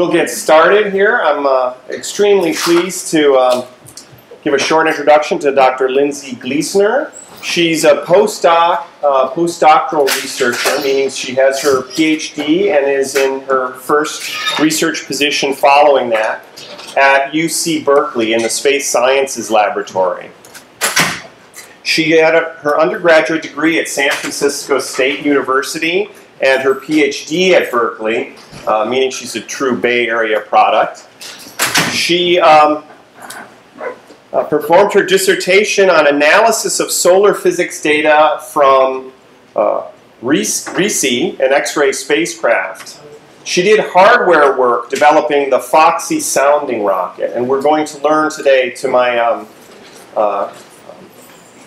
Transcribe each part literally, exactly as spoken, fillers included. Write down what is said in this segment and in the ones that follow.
We'll get started here. I'm uh, extremely pleased to um, give a short introduction to Doctor Lindsay Glesener. She's a postdoc, uh, postdoctoral researcher, meaning she has her PhD and is in her first research position following that at U C Berkeley in the Space Sciences Laboratory. She had a, her undergraduate degree at San Francisco State University and her PhD at Berkeley, uh, meaning she's a true Bay Area product. She um, uh, performed her dissertation on analysis of solar physics data from uh, RHESSI, an X-ray spacecraft. She did hardware work developing the FOXSI sounding rocket, and we're going to learn today, to my um, uh,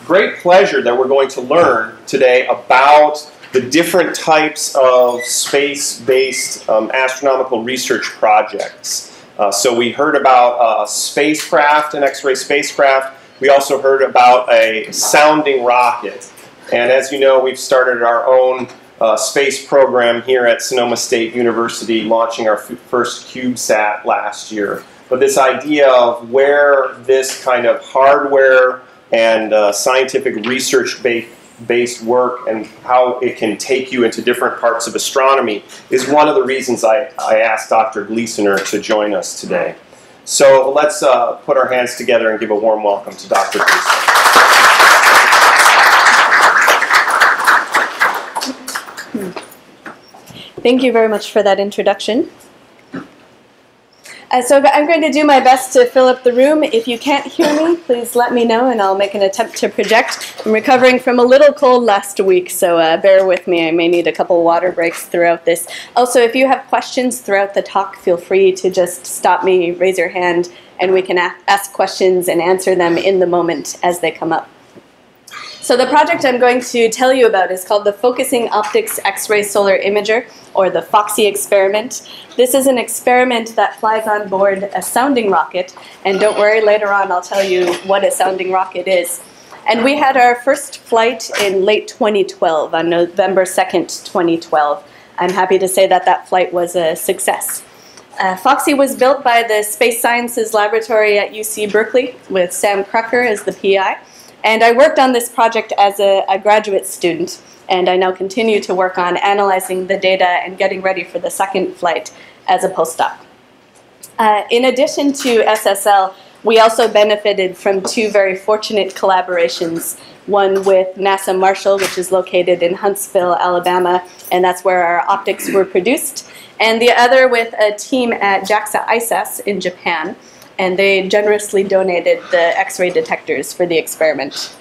great pleasure, that we're going to learn today about the different types of space-based um, astronomical research projects. Uh, so we heard about uh, spacecraft, an X-ray spacecraft. We also heard about a sounding rocket. And as you know, we've started our own uh, space program here at Sonoma State University, launching our first CubeSat last year. But this idea of where this kind of hardware and uh, scientific research-based based work and how it can take you into different parts of astronomy is one of the reasons I, I asked Doctor Glesener to join us today. So let's uh, put our hands together and give a warm welcome to Doctor Glesener. Thank you very much for that introduction. Uh, so I'm going to do my best to fill up the room. If you can't hear me, please let me know, and I'll make an attempt to project. I'm recovering from a little cold last week, so uh, bear with me. I may need a couple water breaks throughout this. Also, if you have questions throughout the talk, feel free to just stop me, raise your hand, and we can ask questions and answer them in the moment as they come up. So the project I'm going to tell you about is called the Focusing Optics X-ray Solar Imager, or the FOXSI experiment. This is an experiment that flies on board a sounding rocket, and don't worry, later on I'll tell you what a sounding rocket is. And we had our first flight in late twenty twelve, on November second, twenty twelve. I'm happy to say that that flight was a success. Uh, FOXSI was built by the Space Sciences Laboratory at U C Berkeley, with Sam Krucker as the P I. And I worked on this project as a, a graduate student, and I now continue to work on analyzing the data and getting ready for the second flight as a postdoc. Uh, in addition to S S L, we also benefited from two very fortunate collaborations, one with NASA Marshall, which is located in Huntsville, Alabama, and that's where our optics were produced, and the other with a team at JAXA ISAS in Japan. And they generously donated the X-ray detectors for the experiment.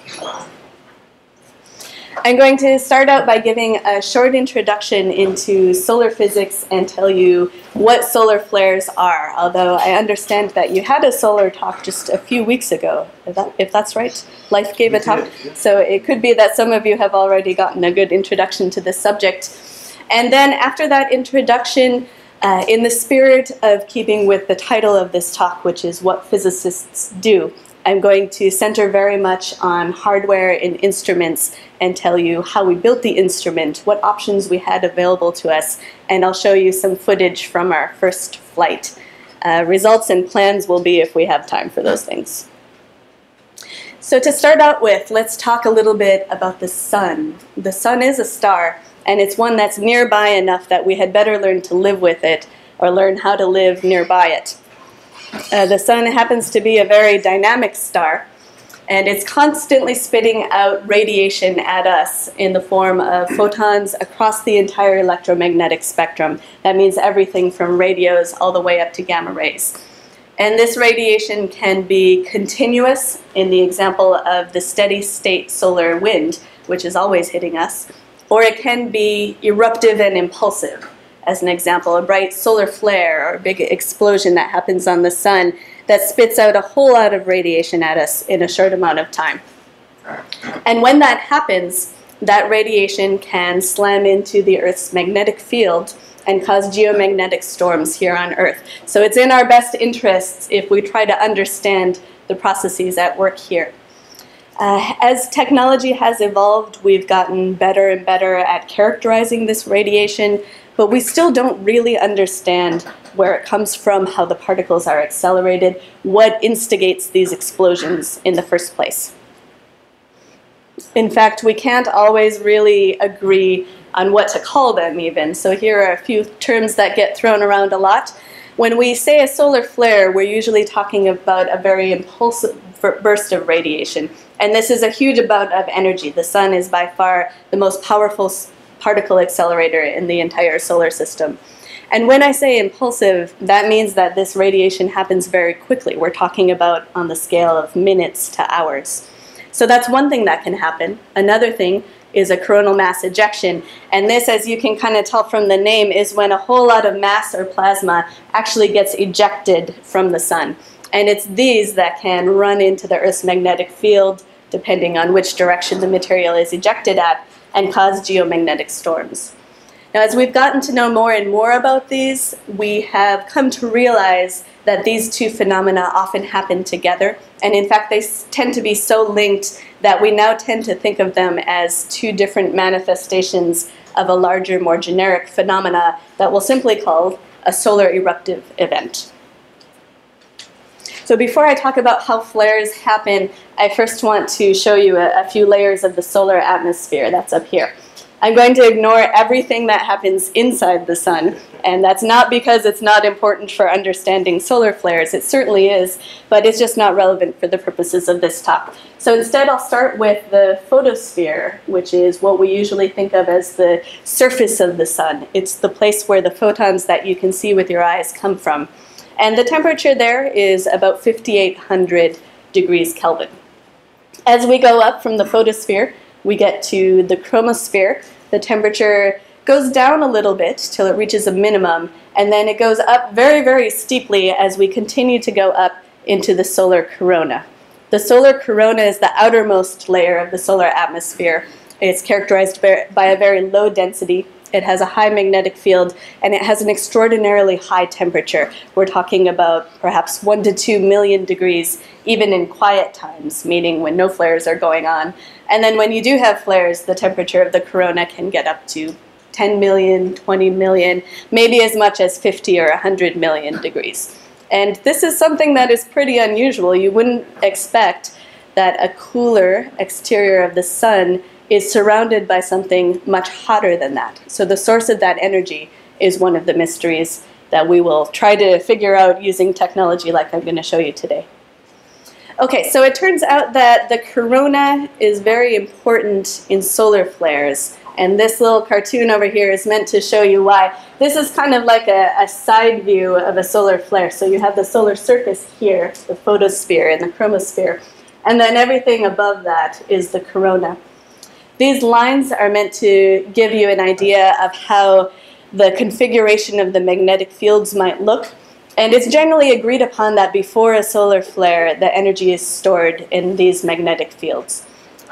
I'm going to start out by giving a short introduction into solar physics and tell you what solar flares are, although I understand that you had a solar talk just a few weeks ago, if, that, if that's right. Life gave a talk, so it could be that some of you have already gotten a good introduction to this subject. And then after that introduction, Uh, in the spirit of keeping with the title of this talk, which is What Physicists Do, I'm going to center very much on hardware and instruments and tell you how we built the instrument, what options we had available to us, and I'll show you some footage from our first flight. Uh, results and plans will be if we have time for those things. So to start out with, let's talk a little bit about the sun. The sun is a star, and it's one that's nearby enough that we had better learn to live with it, or learn how to live nearby it. Uh, the sun happens to be a very dynamic star, and it's constantly spitting out radiation at us in the form of photons across the entire electromagnetic spectrum. That means everything from radios all the way up to gamma rays. And this radiation can be continuous, in the example of the steady-state solar wind, which is always hitting us, or it can be eruptive and impulsive. As an example, a bright solar flare or a big explosion that happens on the sun that spits out a whole lot of radiation at us in a short amount of time. And when that happens, that radiation can slam into the Earth's magnetic field and cause geomagnetic storms here on Earth. So it's in our best interests if we try to understand the processes at work here. Uh, as technology has evolved, we've gotten better and better at characterizing this radiation, but we still don't really understand where it comes from, how the particles are accelerated, what instigates these explosions in the first place. In fact, we can't always really agree on what to call them even. So here are a few terms that get thrown around a lot. When we say a solar flare, we're usually talking about a very impulsive burst of radiation. And this is a huge amount of energy. The sun is by far the most powerful particle accelerator in the entire solar system. And when I say impulsive, that means that this radiation happens very quickly. We're talking about on the scale of minutes to hours. So that's one thing that can happen. Another thing is a coronal mass ejection. And this, as you can kind of tell from the name, is when a whole lot of mass or plasma actually gets ejected from the sun. And it's these that can run into the Earth's magnetic field, depending on which direction the material is ejected at, and cause geomagnetic storms. Now, as we've gotten to know more and more about these, we have come to realize that these two phenomena often happen together. And in fact, they tend to be so linked that we now tend to think of them as two different manifestations of a larger, more generic phenomena that we'll simply call a solar eruptive event. So before I talk about how flares happen, I first want to show you a, a few layers of the solar atmosphere that's up here. I'm going to ignore everything that happens inside the sun, and that's not because it's not important for understanding solar flares. It certainly is, but it's just not relevant for the purposes of this talk. So instead, I'll start with the photosphere, which is what we usually think of as the surface of the sun. It's the place where the photons that you can see with your eyes come from. And the temperature there is about fifty-eight hundred degrees Kelvin. As we go up from the photosphere, we get to the chromosphere. The temperature goes down a little bit till it reaches a minimum, and then it goes up very, very steeply as we continue to go up into the solar corona. The solar corona is the outermost layer of the solar atmosphere. It's characterized by a very low density. It has a high magnetic field, and it has an extraordinarily high temperature. We're talking about perhaps one to two million degrees, even in quiet times, meaning when no flares are going on. And then when you do have flares, the temperature of the corona can get up to ten million, twenty million, maybe as much as fifty or one hundred million degrees. And this is something that is pretty unusual. You wouldn't expect that a cooler exterior of the sun is surrounded by something much hotter than that. So the source of that energy is one of the mysteries that we will try to figure out using technology like I'm going to show you today. Okay, so it turns out that the corona is very important in solar flares. And this little cartoon over here is meant to show you why. This is kind of like a, a side view of a solar flare. So you have the solar surface here, the photosphere and the chromosphere. And then everything above that is the corona. These lines are meant to give you an idea of how the configuration of the magnetic fields might look. And it's generally agreed upon that before a solar flare, the energy is stored in these magnetic fields.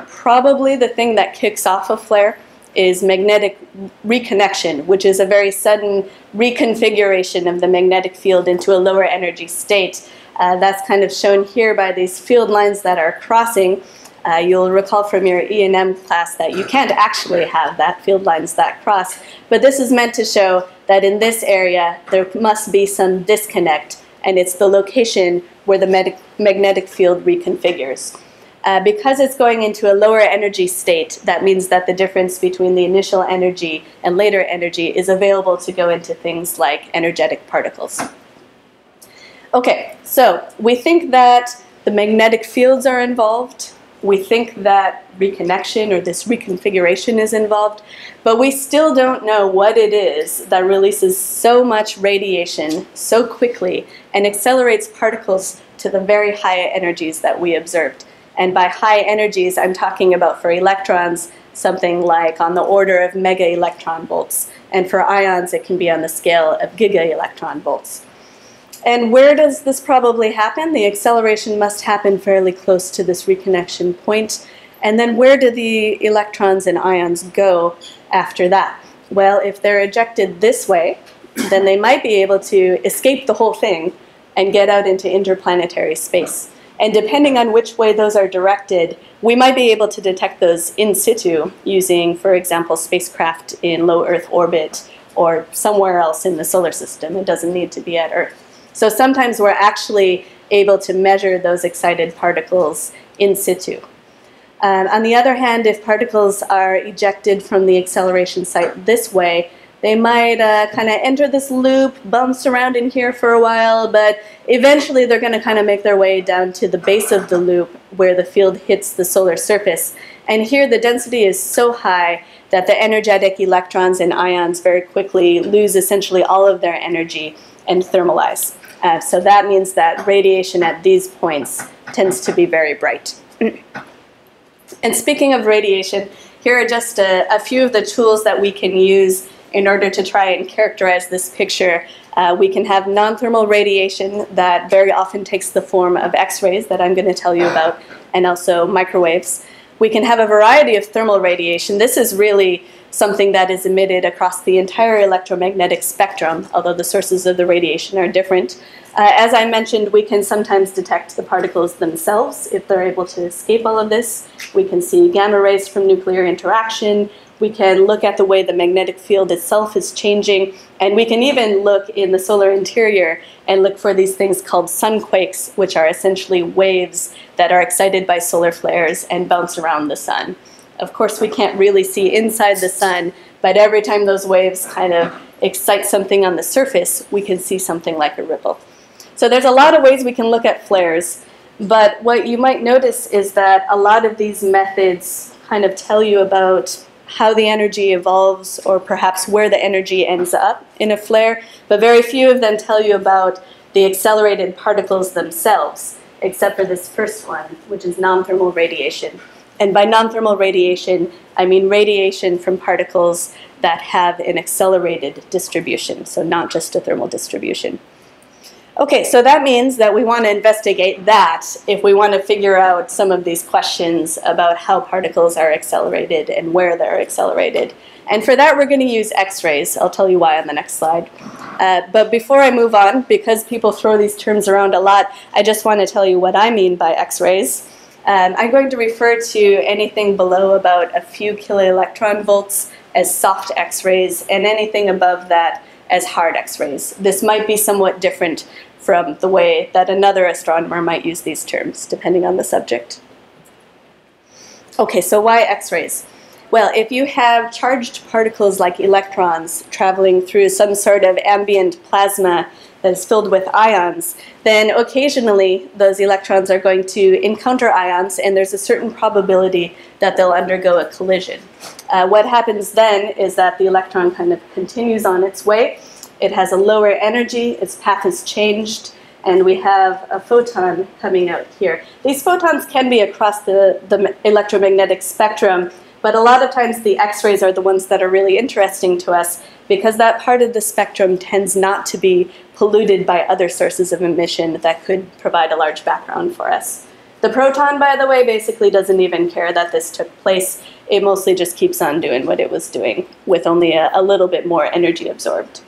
Probably the thing that kicks off a flare is magnetic reconnection, which is a very sudden reconfiguration of the magnetic field into a lower energy state. Uh, that's kind of shown here by these field lines that are crossing. Uh, you'll recall from your E and M class that you can't actually have that field lines that cross, but this is meant to show that in this area there must be some disconnect, and it's the location where the magnetic field reconfigures. Uh, because it's going into a lower energy state, that means that the difference between the initial energy and later energy is available to go into things like energetic particles. Okay, so we think that the magnetic fields are involved. We think that reconnection or this reconfiguration is involved, but we still don't know what it is that releases so much radiation so quickly and accelerates particles to the very high energies that we observed. And by high energies, I'm talking about for electrons, something like on the order of mega electron volts. And for ions, it can be on the scale of giga electron volts. And where does this probably happen? The acceleration must happen fairly close to this reconnection point. And then where do the electrons and ions go after that? Well, if they're ejected this way, then they might be able to escape the whole thing and get out into interplanetary space. And depending on which way those are directed, we might be able to detect those in situ using, for example, spacecraft in low Earth orbit or somewhere else in the solar system. It doesn't need to be at Earth. So sometimes we're actually able to measure those excited particles in situ. Um, on the other hand, if particles are ejected from the acceleration site this way, they might uh, kind of enter this loop, bounce around in here for a while, but eventually they're going to kind of make their way down to the base of the loop where the field hits the solar surface. And here the density is so high that the energetic electrons and ions very quickly lose essentially all of their energy and thermalize. Uh, so that means that radiation at these points tends to be very bright. And speaking of radiation, here are just a, a few of the tools that we can use in order to try and characterize this picture. Uh, we can have non-thermal radiation that very often takes the form of X-rays that I'm going to tell you about, and also microwaves. We can have a variety of thermal radiation. This is really something that is emitted across the entire electromagnetic spectrum, although the sources of the radiation are different. Uh, as I mentioned, we can sometimes detect the particles themselves if they're able to escape all of this. We can see gamma rays from nuclear interaction. We can look at the way the magnetic field itself is changing, and we can even look in the solar interior and look for these things called sunquakes, which are essentially waves that are excited by solar flares and bounce around the sun. Of course, we can't really see inside the sun, but every time those waves kind of excite something on the surface, we can see something like a ripple. So there's a lot of ways we can look at flares, but what you might notice is that a lot of these methods kind of tell you about how the energy evolves, or perhaps where the energy ends up in a flare, but very few of them tell you about the accelerated particles themselves, except for this first one, which is non-thermal radiation. And by non-thermal radiation, I mean radiation from particles that have an accelerated distribution, so not just a thermal distribution. Okay, so that means that we want to investigate that if we want to figure out some of these questions about how particles are accelerated and where they're accelerated. And for that, we're going to use X-rays. I'll tell you why on the next slide. Uh, but before I move on, because people throw these terms around a lot, I just want to tell you what I mean by X-rays. Um, I'm going to refer to anything below about a few kiloelectron volts as soft X-rays, and anything above that as hard X-rays. This might be somewhat different from the way that another astronomer might use these terms, depending on the subject. Okay, so why X-rays? Well, if you have charged particles like electrons traveling through some sort of ambient plasma that is filled with ions, then occasionally those electrons are going to encounter ions, and there's a certain probability that they'll undergo a collision. Uh, what happens then is that the electron kind of continues on its way. It has a lower energy, its path is changed, and we have a photon coming out here. These photons can be across the, the electromagnetic spectrum, but a lot of times the X-rays are the ones that are really interesting to us, because that part of the spectrum tends not to be polluted by other sources of emission that could provide a large background for us. The proton, by the way, basically doesn't even care that this took place. It mostly just keeps on doing what it was doing, with only a, a little bit more energy absorbed.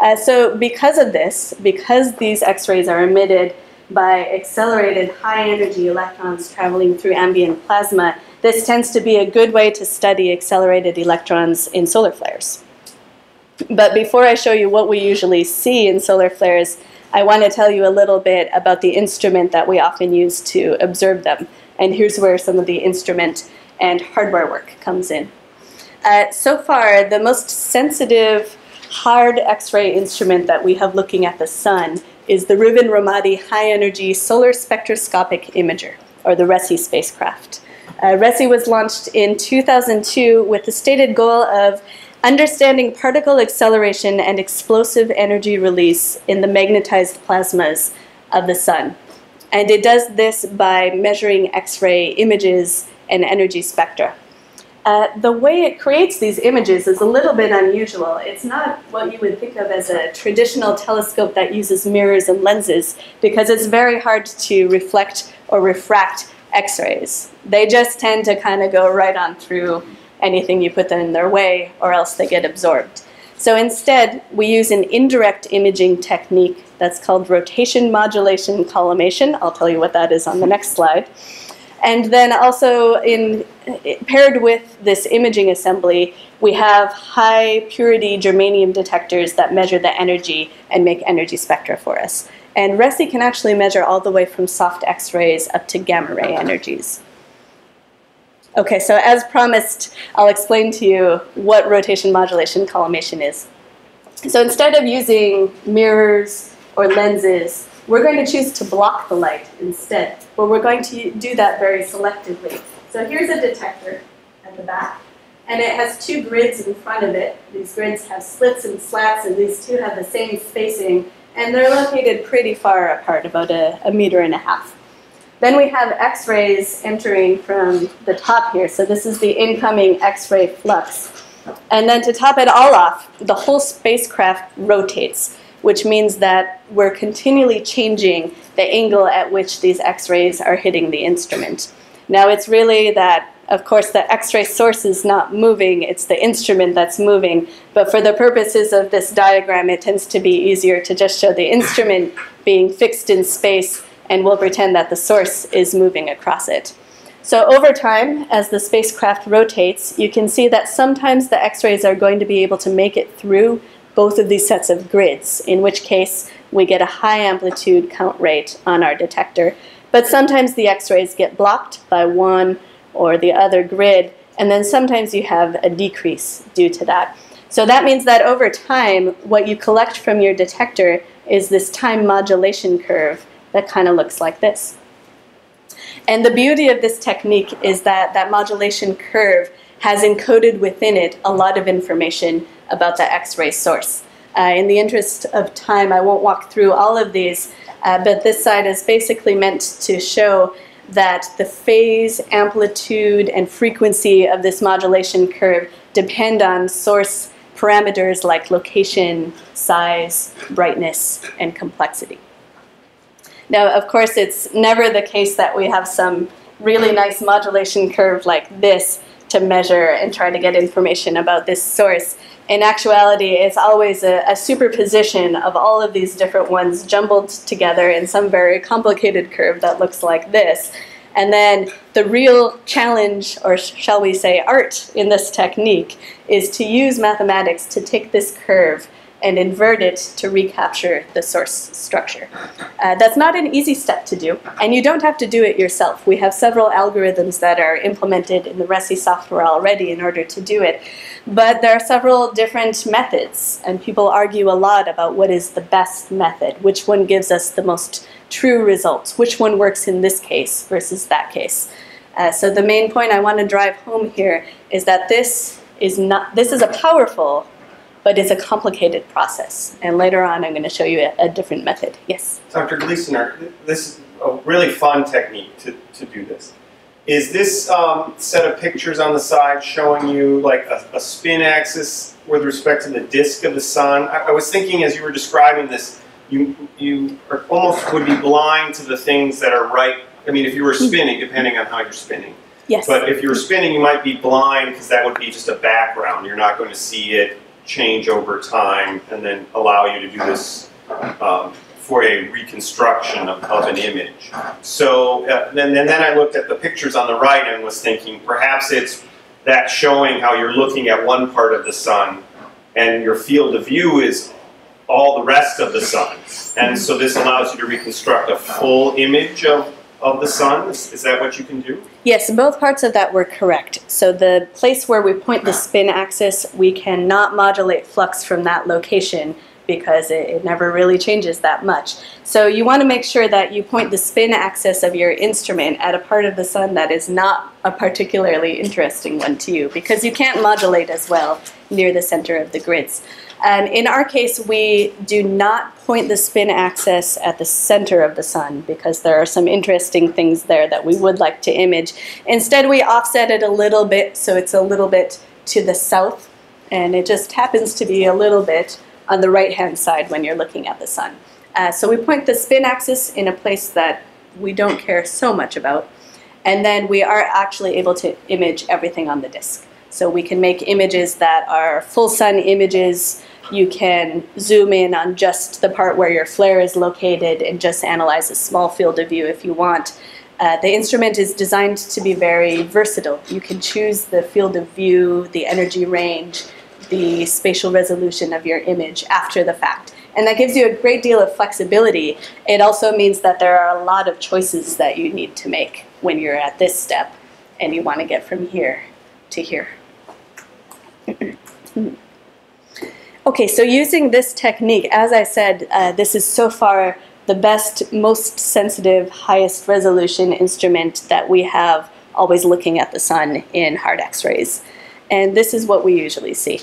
Uh, so because of this, because these X-rays are emitted by accelerated high-energy electrons traveling through ambient plasma, this tends to be a good way to study accelerated electrons in solar flares. But before I show you what we usually see in solar flares, I want to tell you a little bit about the instrument that we often use to observe them. And here's where some of the instrument and hardware work comes in. Uh, so far, the most sensitive hard X-ray instrument that we have looking at the sun is the Rubin-Ramadi High-Energy Solar Spectroscopic Imager, or the RHESSI spacecraft. Uh, RHESSI was launched in two thousand two with the stated goal of understanding particle acceleration and explosive energy release in the magnetized plasmas of the sun. And it does this by measuring X-ray images and energy spectra. Uh, the way it creates these images is a little bit unusual. It's not what you would think of as a traditional telescope that uses mirrors and lenses, because it's very hard to reflect or refract X-rays. They just tend to kind of go right on through anything you put them in their way, or else they get absorbed. So instead, we use an indirect imaging technique that's called rotation modulation collimation. I'll tell you what that is on the next slide. And then also in paired with this imaging assembly, we have high purity germanium detectors that measure the energy and make energy spectra for us. And RHESSI can actually measure all the way from soft X-rays up to gamma ray energies. Okay, so as promised, I'll explain to you what rotation modulation collimation is. So instead of using mirrors or lenses, we're going to choose to block the light instead, but we're going to do that very selectively. So here's a detector at the back, and it has two grids in front of it. These grids have slits and slats, and these two have the same spacing, and they're located pretty far apart, about a, a meter and a half. Then we have X-rays entering from the top here. So this is the incoming X-ray flux. And then to top it all off, the whole spacecraft rotates, which means that we're continually changing the angle at which these X-rays are hitting the instrument. Now it's really that, of course, the X-ray source is not moving, it's the instrument that's moving. But for the purposes of this diagram, it tends to be easier to just show the instrument being fixed in space, and we'll pretend that the source is moving across it. So over time, as the spacecraft rotates, you can see that sometimes the X-rays are going to be able to make it through both of these sets of grids, in which case we get a high amplitude count rate on our detector. But sometimes the X-rays get blocked by one or the other grid, and then sometimes you have a decrease due to that. So that means that over time, what you collect from your detector is this time modulation curve that kind of looks like this. And the beauty of this technique is that that modulation curve has encoded within it a lot of information about the X-ray source. Uh, in the interest of time, I won't walk through all of these, uh, but this slide is basically meant to show that the phase, amplitude, and frequency of this modulation curve depend on source parameters like location, size, brightness, and complexity. Now, of course, it's never the case that we have some really nice modulation curve like this to measure and try to get information about this source. In actuality, it's always a, a superposition of all of these different ones jumbled together in some very complicated curve that looks like this. And then the real challenge, or shall we say art, in this technique is to use mathematics to take this curve and invert it to recapture the source structure. Uh, that's not an easy step to do, and you don't have to do it yourself. We have several algorithms that are implemented in the RHESSI software already in order to do it, but there are several different methods, and people argue a lot about what is the best method, which one gives us the most true results, which one works in this case versus that case. Uh, so the main point I want to drive home here is that this is not, this is a powerful, but it's a complicated process. And later on, I'm going to show you a, a different method. Yes? Doctor Glesener, this is a really fun technique to, to do this. Is this um, set of pictures on the side showing you like a, a spin axis with respect to the disk of the sun? I, I was thinking as you were describing this, you, you are almost would be blind to the things that are right. I mean, if you were spinning, depending on how you're spinning. Yes. But if you were spinning, you might be blind because that would be just a background. You're not going to see it change over time and then allow you to do this um, for a reconstruction of, of an image. So uh, then, and then I looked at the pictures on the right and was thinking perhaps it's that showing how you're looking at one part of the sun and your field of view is all the rest of the sun. And so this allows you to reconstruct a full image of of the sun? Is, is that what you can do? Yes, both parts of that were correct. So the place where we point the spin axis, we cannot modulate flux from that location because it, it never really changes that much. So you want to make sure that you point the spin axis of your instrument at a part of the sun that is not a particularly interesting one to you, because you can't modulate as well near the center of the grids. Um, in our case, we do not point the spin axis at the center of the sun because there are some interesting things there that we would like to image. Instead, we offset it a little bit, so it's a little bit to the south, and it just happens to be a little bit on the right-hand side when you're looking at the sun. Uh, so we point the spin axis in a place that we don't care so much about, and then we are actually able to image everything on the disk. So we can make images that are full sun images. You can zoom in on just the part where your flare is located and just analyze a small field of view if you want. Uh, the instrument is designed to be very versatile. You can choose the field of view, the energy range, the spatial resolution of your image after the fact. And that gives you a great deal of flexibility. It also means that there are a lot of choices that you need to make when you're at this step and you want to get from here to here. Okay, so using this technique, as I said, uh, this is so far the best, most sensitive, highest resolution instrument that we have always looking at the sun in hard X-rays. And this is what we usually see.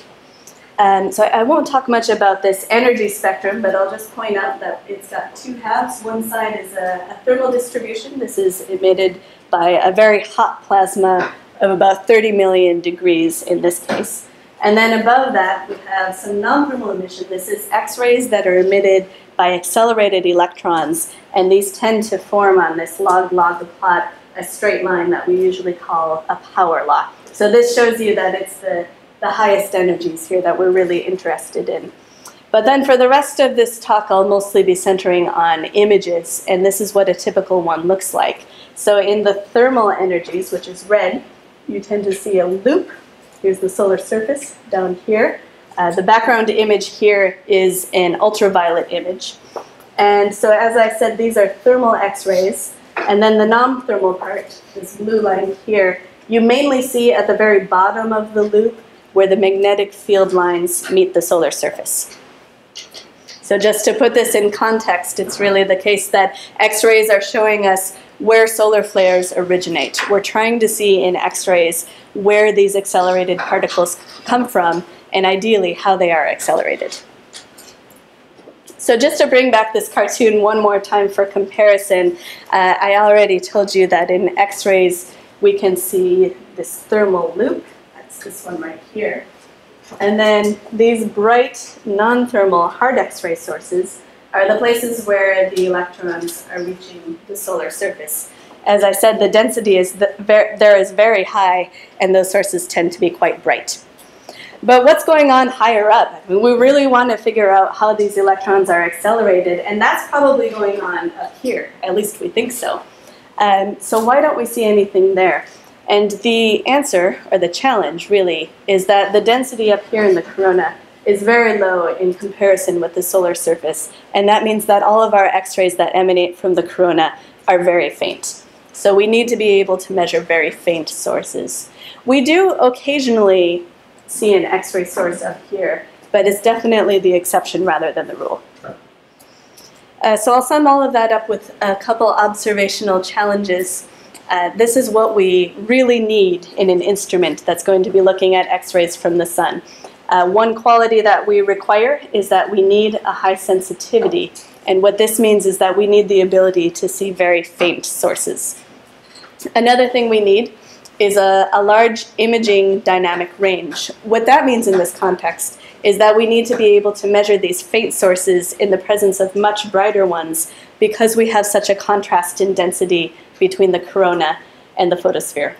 Um, so I won't talk much about this energy spectrum, but I'll just point out that it's got two halves. One side is a, a thermal distribution. This is emitted by a very hot plasma of about thirty million degrees in this case. And then above that, we have some non-thermal emission. This is X-rays that are emitted by accelerated electrons, and these tend to form on this log-log plot a straight line that we usually call a power law. So this shows you that it's the the highest energies here that we're really interested in. But then for the rest of this talk, I'll mostly be centering on images, and this is what a typical one looks like. So in the thermal energies, which is red, you tend to see a loop. Here's the solar surface down here. Uh, the background image here is an ultraviolet image. And so as I said, these are thermal X-rays. And then the non-thermal part, this blue line here, you mainly see at the very bottom of the loop where the magnetic field lines meet the solar surface. So just to put this in context, it's really the case that X-rays are showing us where solar flares originate. We're trying to see in X-rays where these accelerated particles come from and ideally how they are accelerated. So just to bring back this cartoon one more time for comparison, uh, I already told you that in X-rays we can see this thermal loop. This one right here. And then these bright non-thermal hard X-ray sources are the places where the electrons are reaching the solar surface. As I said, the density is the, there is very high, and those sources tend to be quite bright. But what's going on higher up? I mean, we really want to figure out how these electrons are accelerated, and that's probably going on up here. At least we think so. Um, so why don't we see anything there? And the answer, or the challenge really, is that the density up here in the corona is very low in comparison with the solar surface, and that means that all of our X-rays that emanate from the corona are very faint. So we need to be able to measure very faint sources. We do occasionally see an X-ray source up here, but it's definitely the exception rather than the rule. Uh, so I'll sum all of that up with a couple observational challenges. Uh, this is what we really need in an instrument that's going to be looking at X-rays from the sun. Uh, one quality that we require is that we need a high sensitivity. And what this means is that we need the ability to see very faint sources. Another thing we need is a, a large imaging dynamic range. What that means in this context is that we need to be able to measure these faint sources in the presence of much brighter ones because we have such a contrast in density between the corona and the photosphere.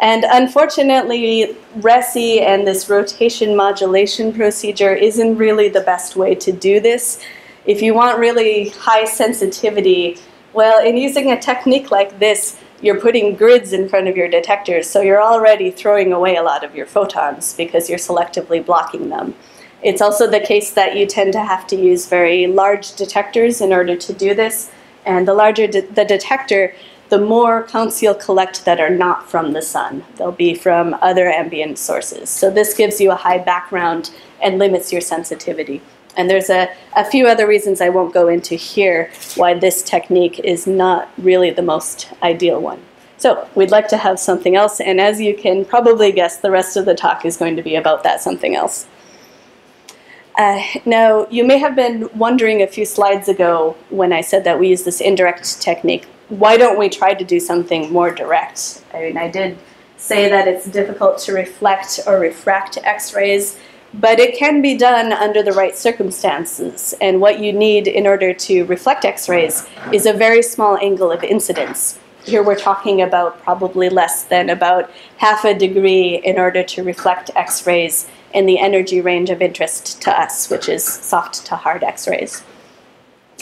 And unfortunately, RHESSI and this rotation modulation procedure isn't really the best way to do this. If you want really high sensitivity, well, in using a technique like this, you're putting grids in front of your detectors, so you're already throwing away a lot of your photons because you're selectively blocking them. It's also the case that you tend to have to use very large detectors in order to do this, and the larger de the detector, the more counts you'll collect that are not from the sun. They'll be from other ambient sources. So this gives you a high background and limits your sensitivity. And there's a, a few other reasons I won't go into here why this technique is not really the most ideal one. So we'd like to have something else, and as you can probably guess, the rest of the talk is going to be about that something else. Uh, now, you may have been wondering a few slides ago when I said that we use this indirect technique, why don't we try to do something more direct? I mean, I did say that it's difficult to reflect or refract X-rays, but it can be done under the right circumstances. And what you need in order to reflect X-rays is a very small angle of incidence. Here we're talking about probably less than about half a degree in order to reflect X-rays in the energy range of interest to us, which is soft to hard X-rays.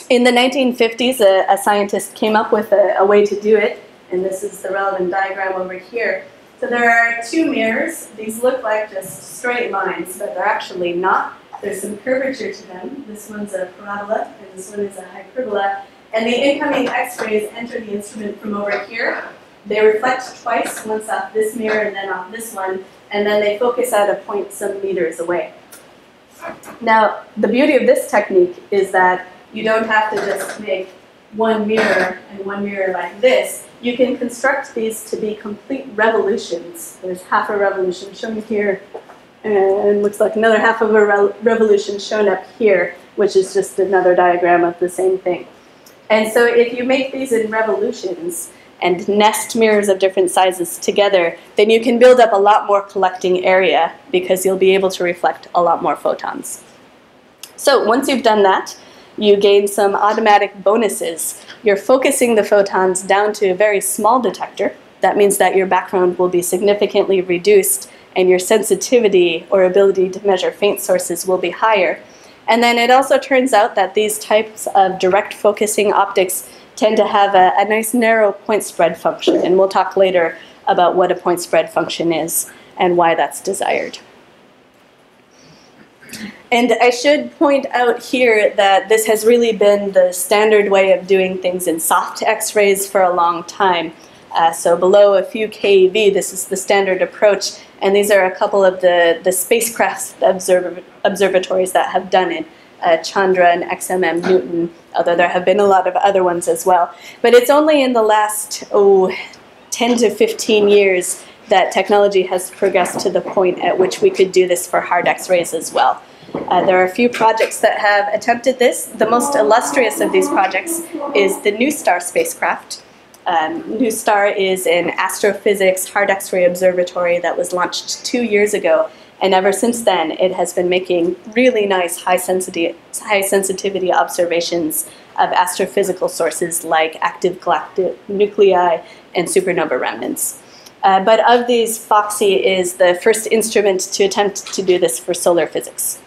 In the nineteen fifties, a, a scientist came up with a, a way to do it, and this is the relevant diagram over here. So there are two mirrors. These look like just straight lines, but they're actually not. There's some curvature to them. This one's a parabola, and this one is a hyperbola. And the incoming X-rays enter the instrument from over here. They reflect twice, once off this mirror and then off this one, and then they focus at a point some meters away. Now, the beauty of this technique is that you don't have to just make one mirror and one mirror like this. You can construct these to be complete revolutions. There's half a revolution shown here, and looks like another half of a re revolution shown up here, which is just another diagram of the same thing. And so if you make these in revolutions and nest mirrors of different sizes together, then you can build up a lot more collecting area because you'll be able to reflect a lot more photons. So once you've done that, you gain some automatic bonuses. You're focusing the photons down to a very small detector. That means that your background will be significantly reduced and your sensitivity or ability to measure faint sources will be higher. And then it also turns out that these types of direct focusing optics tend to have a, a nice narrow point spread function, and we'll talk later about what a point spread function is and why that's desired. And I should point out here that this has really been the standard way of doing things in soft X-rays for a long time. Uh, so below a few keV, this is the standard approach, and these are a couple of the, the spacecraft observ observatories that have done it, uh, Chandra and X M M Newton, although there have been a lot of other ones as well. But it's only in the last oh, ten to fifteen years that technology has progressed to the point at which we could do this for hard X-rays as well. Uh, there are a few projects that have attempted this. The most illustrious of these projects is the NuSTAR spacecraft. Um, NuSTAR is an astrophysics hard X-ray observatory that was launched two years ago, and ever since then it has been making really nice high, sensitive, high sensitivity observations of astrophysical sources like active galactic nuclei and supernova remnants. Uh, but of these, FOXSI is the first instrument to attempt to do this for solar physics.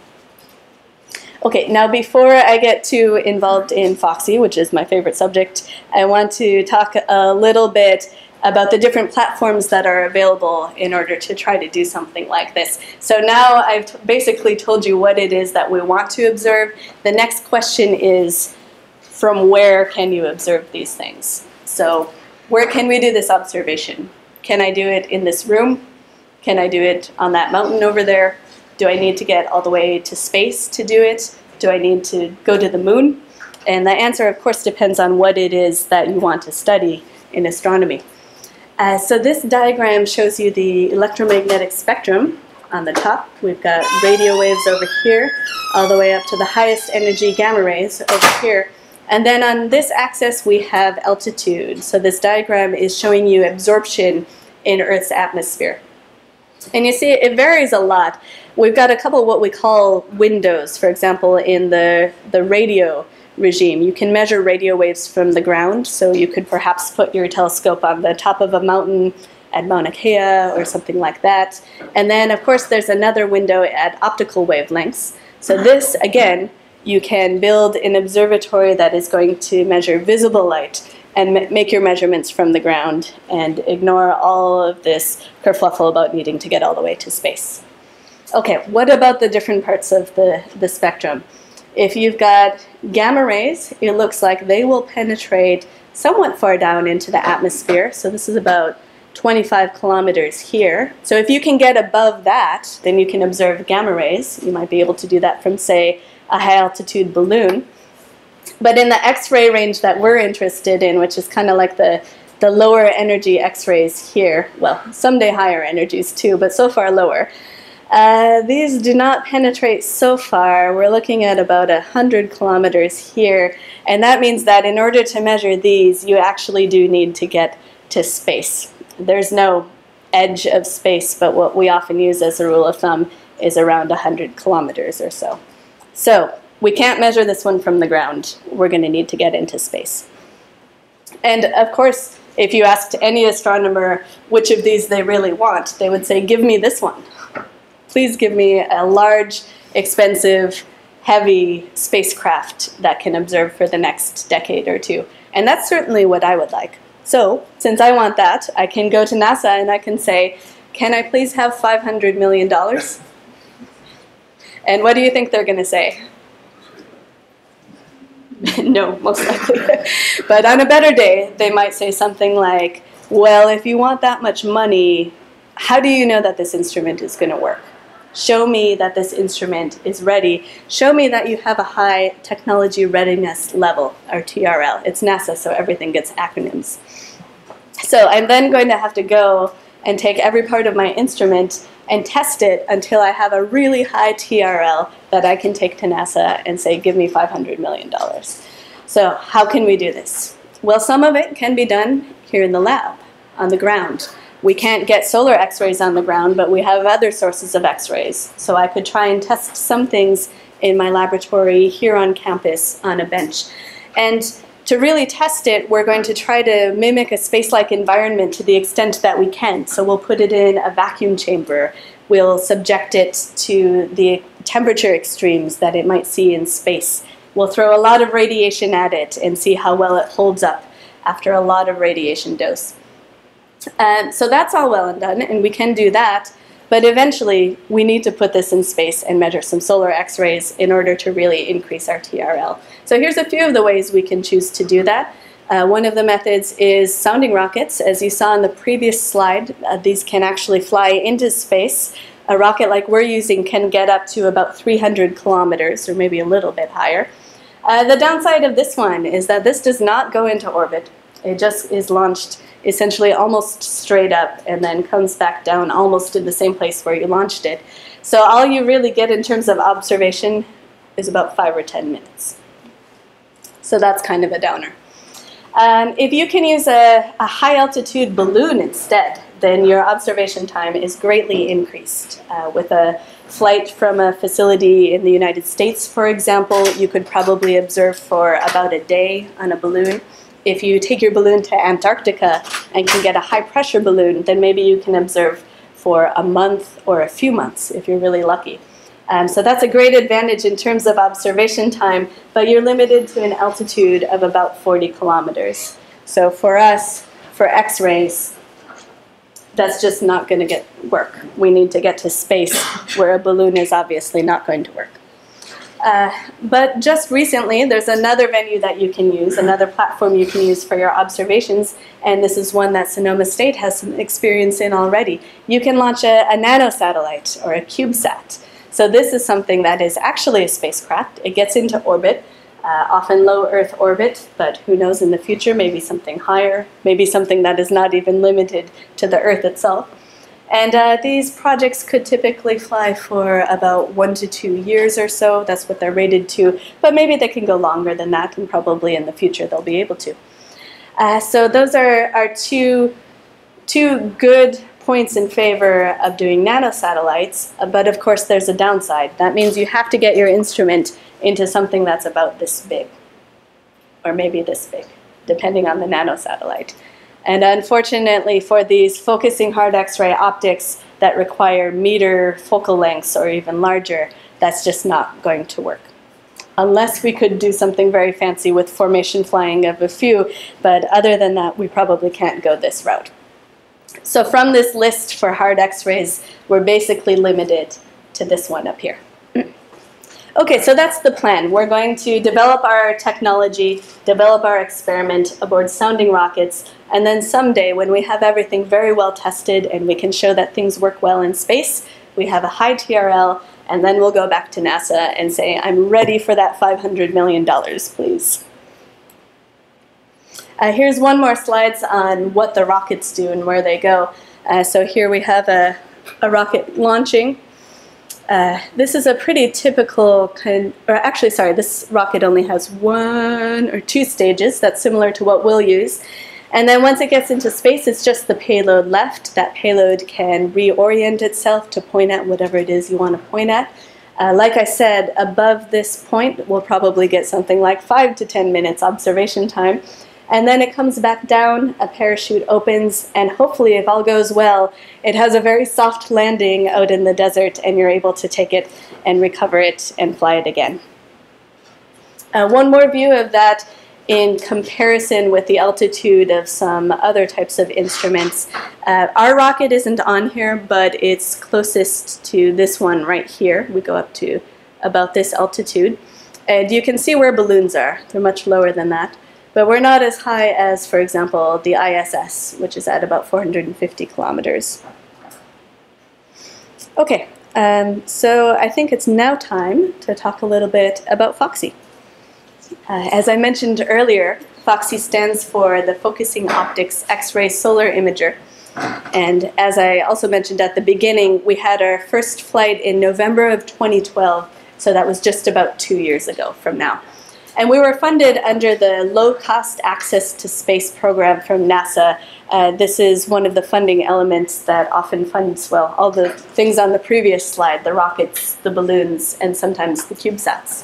Okay, now before I get too involved in FOXSI, which is my favorite subject, I want to talk a little bit about the different platforms that are available in order to try to do something like this. So now I've t- basically told you what it is that we want to observe. The next question is, from where can you observe these things? So where can we do this observation? Can I do it in this room? Can I do it on that mountain over there? Do I need to get all the way to space to do it? Do I need to go to the moon? And the answer, of course, depends on what it is that you want to study in astronomy. Uh, so this diagram shows you the electromagnetic spectrum. On the top, we've got radio waves over here, all the way up to the highest energy gamma rays over here. And then on this axis, we have altitude. So this diagram is showing you absorption in Earth's atmosphere. And you see, it varies a lot. We've got a couple of what we call windows, for example, in the, the radio regime. You can measure radio waves from the ground, so you could perhaps put your telescope on the top of a mountain at Mauna Kea or something like that. And then, of course, there's another window at optical wavelengths. So this, again, you can build an observatory that is going to measure visible light and make your measurements from the ground and ignore all of this kerfluffle about needing to get all the way to space. Okay, what about the different parts of the, the spectrum? If you've got gamma rays, it looks like they will penetrate somewhat far down into the atmosphere. So this is about twenty-five kilometers here. So if you can get above that, then you can observe gamma rays. You might be able to do that from, say, a high-altitude balloon. But in the X-ray range that we're interested in, which is kind of like the, the lower energy X-rays here, well, someday higher energies too, but so far lower, uh, these do not penetrate so far. We're looking at about one hundred kilometers here, and that means that in order to measure these, you actually do need to get to space. There's no edge of space, but what we often use as a rule of thumb is around one hundred kilometers or so. So we can't measure this one from the ground. We're going to need to get into space. And of course, if you asked any astronomer which of these they really want, they would say, give me this one. Please give me a large, expensive, heavy spacecraft that can observe for the next decade or two. And that's certainly what I would like. So since I want that, I can go to NASA and I can say, can I please have five hundred million dollars? And what do you think they're going to say? No, most likely. But on a better day, they might say something like, well, if you want that much money, how do you know that this instrument is going to work? Show me that this instrument is ready. Show me that you have a high technology readiness level, or T R L. It's NASA, so everything gets acronyms. So I'm then going to have to go and take every part of my instrument and test it until I have a really high T R L that I can take to NASA and say, give me five hundred million dollars. So how can we do this? Well, some of it can be done here in the lab, on the ground. We can't get solar x-rays on the ground, but we have other sources of x-rays. So I could try and test some things in my laboratory here on campus on a bench. And to really test it, we're going to try to mimic a space-like environment to the extent that we can. So we'll put it in a vacuum chamber. We'll subject it to the temperature extremes that it might see in space. We'll throw a lot of radiation at it and see how well it holds up after a lot of radiation dose. Um, so that's all well and done, and we can do that. But eventually, we need to put this in space and measure some solar x-rays in order to really increase our T R L. So here's a few of the ways we can choose to do that. Uh, one of the methods is sounding rockets. As you saw in the previous slide, uh, these can actually fly into space. A rocket like we're using can get up to about three hundred kilometers, or maybe a little bit higher. Uh, the downside of this one is that this does not go into orbit. It just is launched essentially almost straight up and then comes back down almost in the same place where you launched it. So all you really get in terms of observation is about five or ten minutes. So that's kind of a downer. Um, if you can use a, a high altitude balloon instead, then your observation time is greatly increased. Uh, with a flight from a facility in the United States, for example, you could probably observe for about a day on a balloon. If you take your balloon to Antarctica and can get a high-pressure balloon, then maybe you can observe for a month or a few months if you're really lucky. Um, so that's a great advantage in terms of observation time, but you're limited to an altitude of about forty kilometers. So for us, for x-rays, that's just not going to get work. We need to get to space where a balloon is obviously not going to work. Uh, but just recently, there's another venue that you can use, another platform you can use for your observations, and this is one that Sonoma State has some experience in already. You can launch a, a nanosatellite or a CubeSat. So this is something that is actually a spacecraft. It gets into orbit, uh, often low Earth orbit, but who knows in the future, maybe something higher, maybe something that is not even limited to the Earth itself. And uh, these projects could typically fly for about one to two years or so. That's what they're rated to. But maybe they can go longer than that, and probably in the future they'll be able to. Uh, so those are, are two, two good points in favor of doing nanosatellites. Uh, but of course, there's a downside. That means you have to get your instrument into something that's about this big, or maybe this big, depending on the nanosatellite. And unfortunately for these focusing hard x-ray optics that require meter focal lengths or even larger, that's just not going to work. Unless we could do something very fancy with formation flying of a few, but other than that, we probably can't go this route. So from this list for hard x-rays, we're basically limited to this one up here. Okay, so that's the plan. We're going to develop our technology, develop our experiment aboard sounding rockets, and then someday when we have everything very well tested and we can show that things work well in space, we have a high T R L, and then we'll go back to NASA and say, I'm ready for that five hundred million dollars, please. Uh, here's one more slides on what the rockets do and where they go. Uh, so here we have a, a rocket launching. Uh, this is a pretty typical kind, or actually, sorry, this rocket only has one or two stages. That's similar to what we'll use. And then once it gets into space, it's just the payload left. That payload can reorient itself to point at whatever it is you want to point at. Uh, like I said, above this point, we'll probably get something like five to ten minutes observation time. And then it comes back down, a parachute opens, and hopefully, if all goes well, it has a very soft landing out in the desert, and you're able to take it and recover it and fly it again. Uh, one more view of that in comparison with the altitude of some other types of instruments. Uh, our rocket isn't on here, but it's closest to this one right here. We go up to about this altitude. And you can see where balloons are. They're much lower than that. But we're not as high as, for example, the I S S, which is at about four hundred fifty kilometers. Okay, um, so I think it's now time to talk a little bit about FOXSI. Uh, as I mentioned earlier, FOXSI stands for the Focusing Optics X-ray Solar Imager. And as I also mentioned at the beginning, we had our first flight in November of twenty twelve, so that was just about two years ago from now. And we were funded under the Low-Cost Access to Space program from NASA. Uh, this is one of the funding elements that often funds, well, all the things on the previous slide, the rockets, the balloons, and sometimes the CubeSats.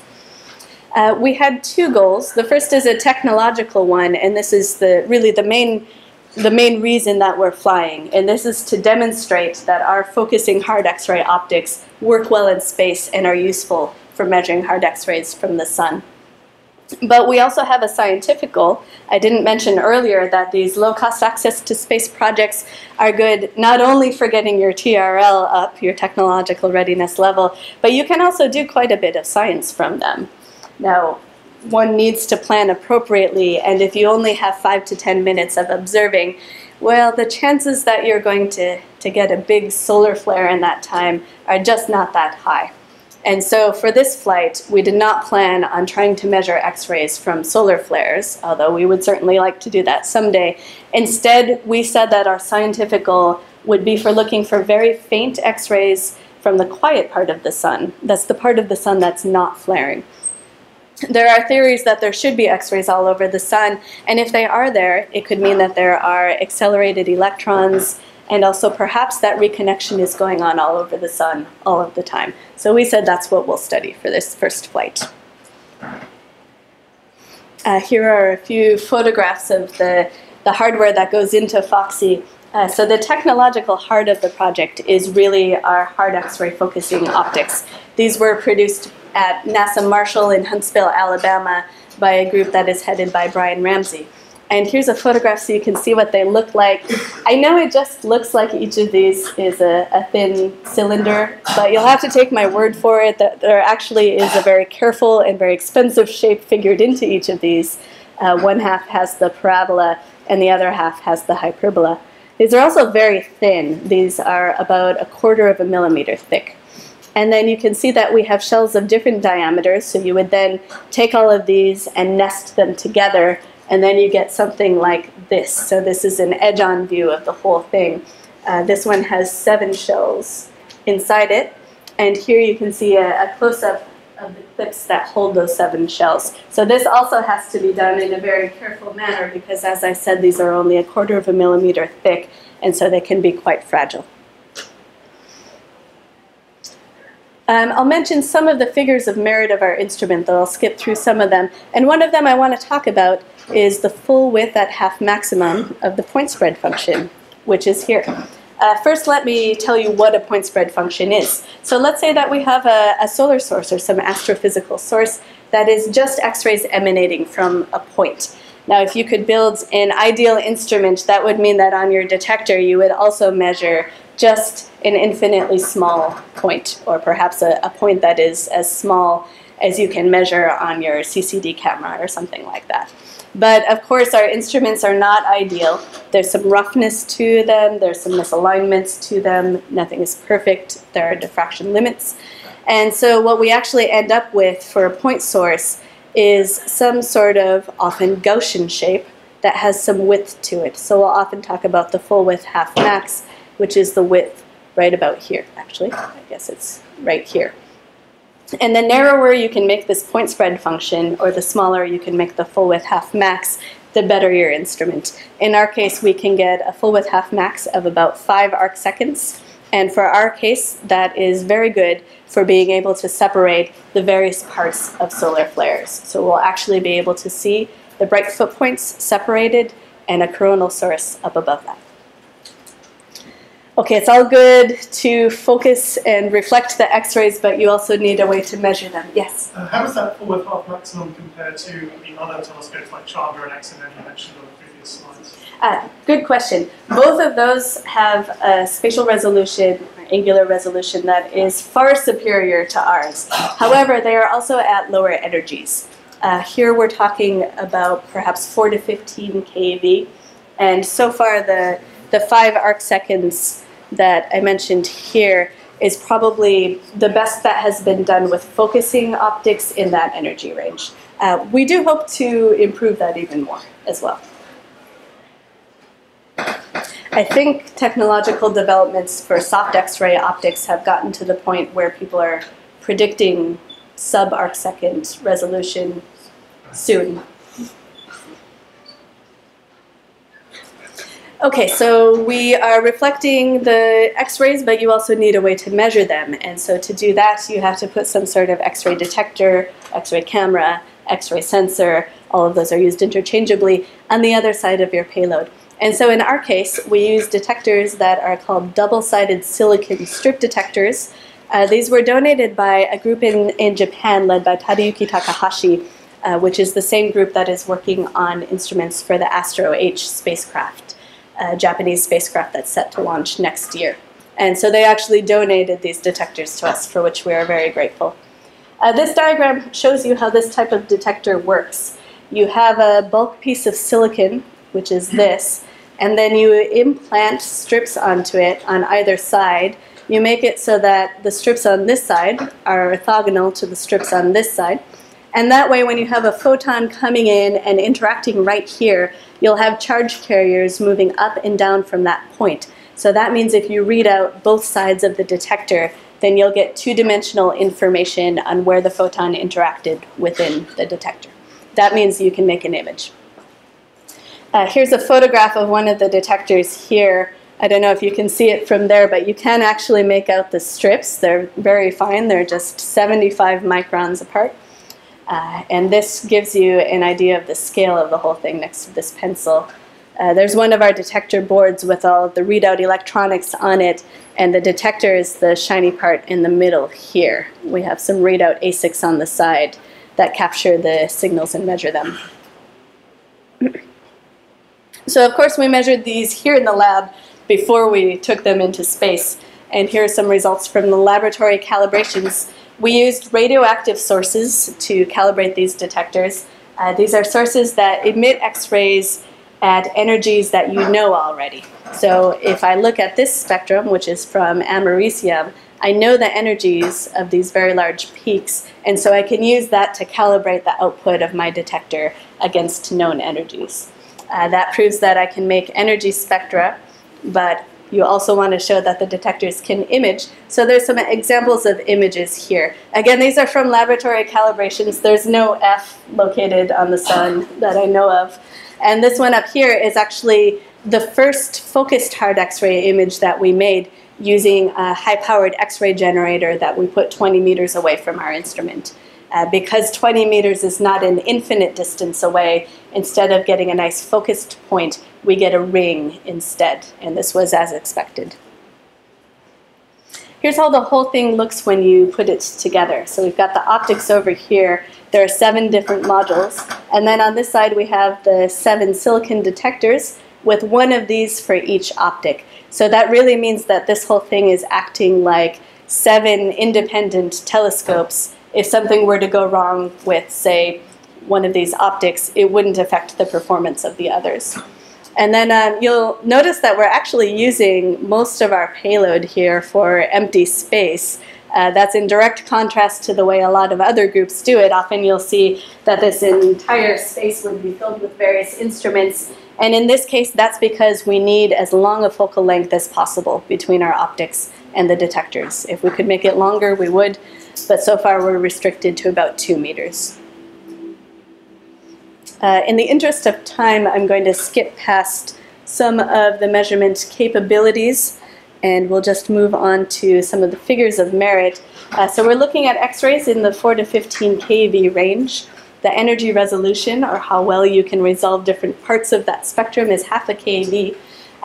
Uh, we had two goals. The first is a technological one, and this is the really the main, the main reason that we're flying. And this is to demonstrate that our focusing hard X-ray optics work well in space and are useful for measuring hard X-rays from the sun. But we also have a scientific goal. I didn't mention earlier that these low-cost access to space projects are good not only for getting your T R L up, your technological readiness level, but you can also do quite a bit of science from them. Now, one needs to plan appropriately, and if you only have five to ten minutes of observing, well, the chances that you're going to, to get a big solar flare in that time are just not that high. And so for this flight, we did not plan on trying to measure X-rays from solar flares, although we would certainly like to do that someday. Instead, we said that our scientific goal would be for looking for very faint X-rays from the quiet part of the sun. That's the part of the sun that's not flaring. There are theories that there should be X-rays all over the sun, and if they are there, it could mean that there are accelerated electrons, and also perhaps that reconnection is going on all over the sun all of the time. So we said that's what we'll study for this first flight. Uh, here are a few photographs of the, the hardware that goes into FOXSI. Uh, so the technological heart of the project is really our hard X-ray focusing optics. These were produced at NASA Marshall in Huntsville, Alabama, by a group that is headed by Brian Ramsey. And here's a photograph so you can see what they look like. I know it just looks like each of these is a, a thin cylinder, but you'll have to take my word for it that there actually is a very careful and very expensive shape figured into each of these. Uh, one half has the parabola, and the other half has the hyperbola. These are also very thin. These are about a quarter of a millimeter thick. And then you can see that we have shells of different diameters, so you would then take all of these and nest them together, and then you get something like this. So this is an edge-on view of the whole thing. Uh, this one has seven shells inside it, and here you can see a, a close-up of the clips that hold those seven shells. So this also has to be done in a very careful manner because, as I said, these are only a quarter of a millimeter thick, and so they can be quite fragile. Um, I'll mention some of the figures of merit of our instrument, though I'll skip through some of them. And one of them I want to talk about is the full width at half maximum of the point spread function, which is here. Uh, first, let me tell you what a point spread function is. So let's say that we have a, a solar source or some astrophysical source that is just X-rays emanating from a point. Now, if you could build an ideal instrument, that would mean that on your detector you would also measure just an infinitely small point, or perhaps a, a point that is as small as you can measure on your C C D camera or something like that. But of course, our instruments are not ideal. There's some roughness to them, there's some misalignments to them, nothing is perfect, there are diffraction limits. And so what we actually end up with for a point source is some sort of often Gaussian shape that has some width to it. So we'll often talk about the full width half max, which is the width right about here, actually. I guess it's right here. And the narrower you can make this point spread function, or the smaller you can make the full width half max, the better your instrument. In our case, we can get a full width half max of about five arc seconds. And for our case, that is very good for being able to separate the various parts of solar flares. So we'll actually be able to see the bright foot points separated and a coronal source up above that. okay, it's all good to focus and reflect the X-rays, but you also need a way to measure them. Yes? Uh, how does that forward path maximum compare to the other telescopes like Chandra and X M M you mentioned on the previous slides? Uh, good question. Both of those have a spatial resolution, or angular resolution, that is far superior to ours. However, they are also at lower energies. Uh, here we're talking about perhaps four to fifteen keV, and so far the the five arc seconds that I mentioned here is probably the best that has been done with focusing optics in that energy range. Uh, we do hope to improve that even more as well. I think technological developments for soft X-ray optics have gotten to the point where people are predicting sub-arc second resolution soon. Okay, so we are reflecting the X-rays, but you also need a way to measure them. And so to do that, you have to put some sort of X-ray detector, X-ray camera, X-ray sensor. All of those are used interchangeably on the other side of your payload. And so in our case, we use detectors that are called double-sided silicon strip detectors. Uh, these were donated by a group in, in Japan led by Tadayuki Takahashi, uh, which is the same group that is working on instruments for the Astro-H spacecraft, a Japanese spacecraft that's set to launch next year. And so they actually donated these detectors to us, for which we are very grateful. Uh, this diagram shows you how this type of detector works. You have a bulk piece of silicon, which is this, and then you implant strips onto it on either side. You make it so that the strips on this side are orthogonal to the strips on this side. And that way, when you have a photon coming in and interacting right here, you'll have charge carriers moving up and down from that point. So that means if you read out both sides of the detector, then you'll get two-dimensional information on where the photon interacted within the detector. That means you can make an image. Uh, here's a photograph of one of the detectors here. I don't know if you can see it from there, but you can actually make out the strips. They're very fine. They're just seventy-five microns apart. Uh, and this gives you an idea of the scale of the whole thing next to this pencil. Uh, there's one of our detector boards with all of the readout electronics on it, and the detector is the shiny part in the middle here. We have some readout A S I Cs on the side that capture the signals and measure them. So of course we measured these here in the lab before we took them into space. And here are some results from the laboratory calibrations. We used radioactive sources to calibrate these detectors. Uh, these are sources that emit X-rays at energies that you know already. So if I look at this spectrum, which is from americium, I know the energies of these very large peaks, and so I can use that to calibrate the output of my detector against known energies. Uh, that proves that I can make energy spectra, but you also want to show that the detectors can image. So there's some examples of images here. Again, these are from laboratory calibrations. There's no F located on the sun that I know of. And this one up here is actually the first focused hard X-ray image that we made using a high-powered X-ray generator that we put twenty meters away from our instrument. Uh, because twenty meters is not an infinite distance away, instead of getting a nice focused point, we get a ring instead, and this was as expected. Here's how the whole thing looks when you put it together. So we've got the optics over here. There are seven different modules, and then on this side we have the seven silicon detectors with one of these for each optic. So that really means that this whole thing is acting like seven independent telescopes. If something were to go wrong with, say, one of these optics, it wouldn't affect the performance of the others. And then um, you'll notice that we're actually using most of our payload here for empty space. Uh, that's in direct contrast to the way a lot of other groups do it. Often you'll see that this entire space would be filled with various instruments. And in this case, that's because we need as long a focal length as possible between our optics and the detectors. If we could make it longer, we would. But so far, we're restricted to about two meters. Uh, in the interest of time, I'm going to skip past some of the measurement capabilities, and we'll just move on to some of the figures of merit. Uh, so we're looking at X-rays in the four to fifteen keV range. The energy resolution, or how well you can resolve different parts of that spectrum, is half a keV.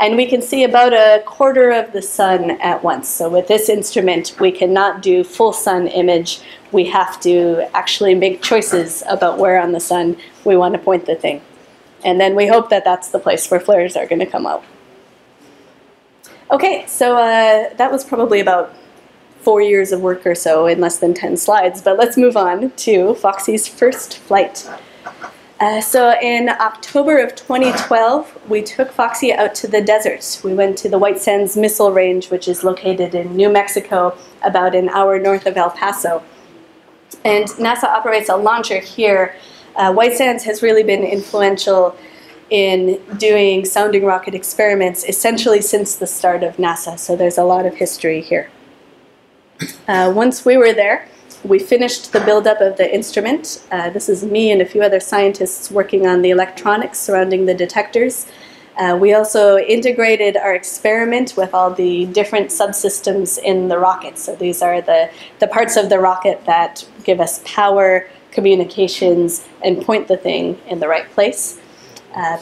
And we can see about a quarter of the sun at once. So with this instrument, we cannot do full sun image. We have to actually make choices about where on the sun we want to point the thing. And then we hope that that's the place where flares are going to come out. Okay, so uh, that was probably about four years of work or so in less than ten slides. But let's move on to FOXSI's first flight. Uh, so in October of twenty twelve, we took FOXSI out to the deserts. We went to the White Sands Missile Range, which is located in New Mexico, about an hour north of El Paso. And NASA operates a launcher here. Uh, White Sands has really been influential in doing sounding rocket experiments, essentially since the start of NASA. So there's a lot of history here. Uh, once we were there, we finished the buildup of the instrument. Uh, this is me and a few other scientists working on the electronics surrounding the detectors. Uh, we also integrated our experiment with all the different subsystems in the rocket. So these are the, the parts of the rocket that give us power, communications, and point the thing in the right place. Uh,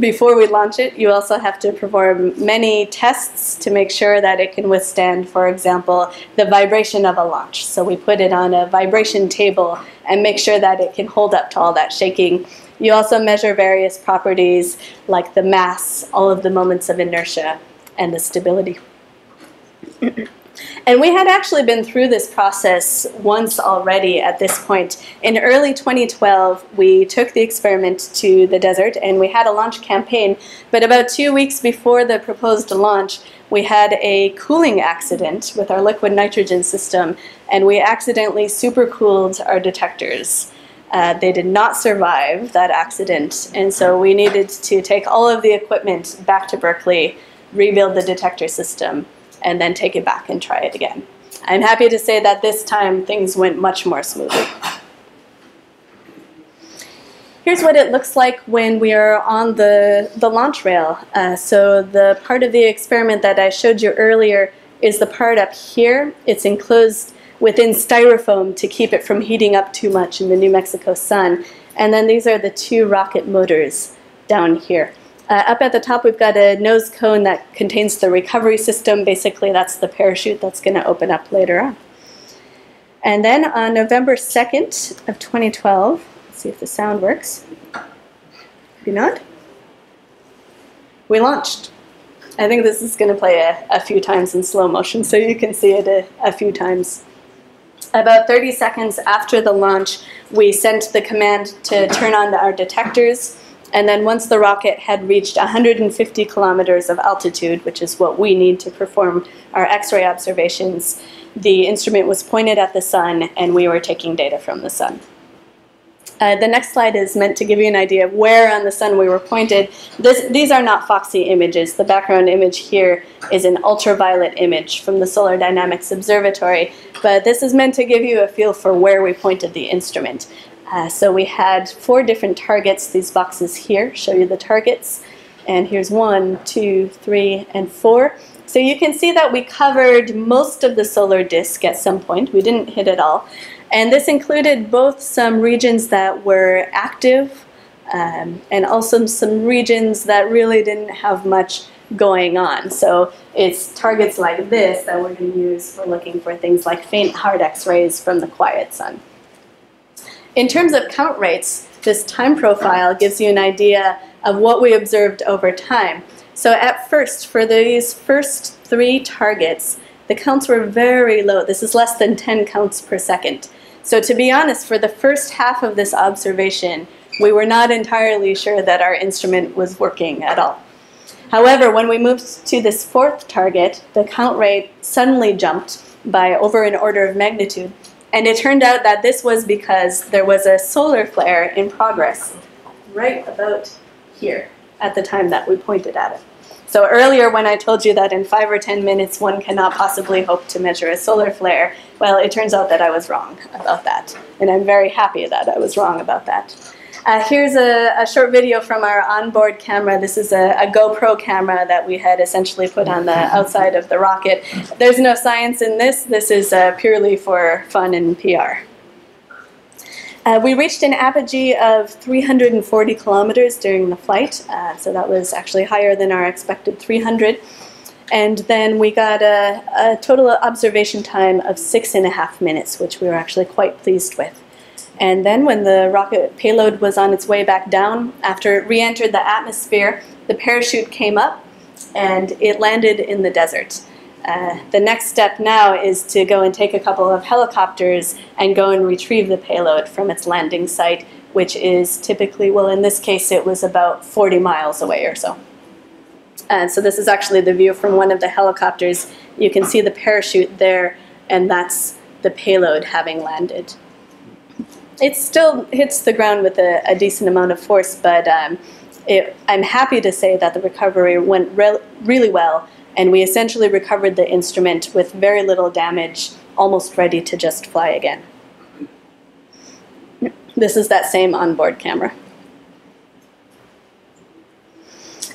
Before we launch it, you also have to perform many tests to make sure that it can withstand, for example, the vibration of a launch. So we put it on a vibration table and make sure that it can hold up to all that shaking. You also measure various properties like the mass, all of the moments of inertia, and the stability. And we had actually been through this process once already at this point. In early twenty twelve, we took the experiment to the desert, and we had a launch campaign. But about two weeks before the proposed launch, we had a cooling accident with our liquid nitrogen system, and we accidentally supercooled our detectors. Uh, they did not survive that accident, and so we needed to take all of the equipment back to Berkeley, rebuild the detector system, and then take it back and try it again. I'm happy to say that this time things went much more smoothly. Here's what it looks like when we are on the, the launch rail. Uh, so the part of the experiment that I showed you earlier is the part up here. It's enclosed within styrofoam to keep it from heating up too much in the New Mexico sun. And then these are the two rocket motors down here. Uh, up at the top, we've got a nose cone that contains the recovery system. Basically, that's the parachute that's going to open up later on. And then on November second of twenty twelve, let's see if the sound works. Maybe not. We launched. I think this is going to play a, a few times in slow motion, so you can see it a, a few times. About thirty seconds after the launch, we sent the command to turn on our detectors. And then once the rocket had reached one hundred fifty kilometers of altitude, which is what we need to perform our X-ray observations, the instrument was pointed at the sun, and we were taking data from the sun. Uh, the next slide is meant to give you an idea of where on the sun we were pointed. This, these are not FOXSI images. The background image here is an ultraviolet image from the Solar Dynamics Observatory. But this is meant to give you a feel for where we pointed the instrument. Uh, so we had four different targets. These boxes here show you the targets. And here's one, two, three, and four. So you can see that we covered most of the solar disk at some point. We didn't hit it all. And this included both some regions that were active um, and also some regions that really didn't have much going on. So it's targets like this that we're going to use for looking for things like faint hard X-rays from the quiet sun. In terms of count rates, this time profile gives you an idea of what we observed over time. So at first, for these first three targets, the counts were very low. This is less than ten counts per second. So to be honest, for the first half of this observation, we were not entirely sure that our instrument was working at all. However, when we moved to this fourth target, the count rate suddenly jumped by over an order of magnitude. And it turned out that this was because there was a solar flare in progress right about here at the time that we pointed at it. So earlier when I told you that in five or ten minutes one cannot possibly hope to measure a solar flare, well, it turns out that I was wrong about that. And I'm very happy that I was wrong about that. Uh, here's a, a short video from our onboard camera. This is a, a GoPro camera that we had essentially put on the outside of the rocket. There's no science in this. This is uh, purely for fun and P R. Uh, we reached an apogee of three hundred forty kilometers during the flight, uh, so that was actually higher than our expected three hundred. And then we got a, a total observation time of six and a half minutes, which we were actually quite pleased with. And then when the rocket payload was on its way back down, after it re-entered the atmosphere, the parachute came up and it landed in the desert. Uh, the next step now is to go and take a couple of helicopters and go and retrieve the payload from its landing site, which is typically, well, in this case it was about forty miles away or so. And so this is actually the view from one of the helicopters. You can see the parachute there, and that's the payload having landed. It still hits the ground with a, a decent amount of force, but um, it, I'm happy to say that the recovery went re really well. And we essentially recovered the instrument with very little damage, almost ready to just fly again. This is that same onboard camera.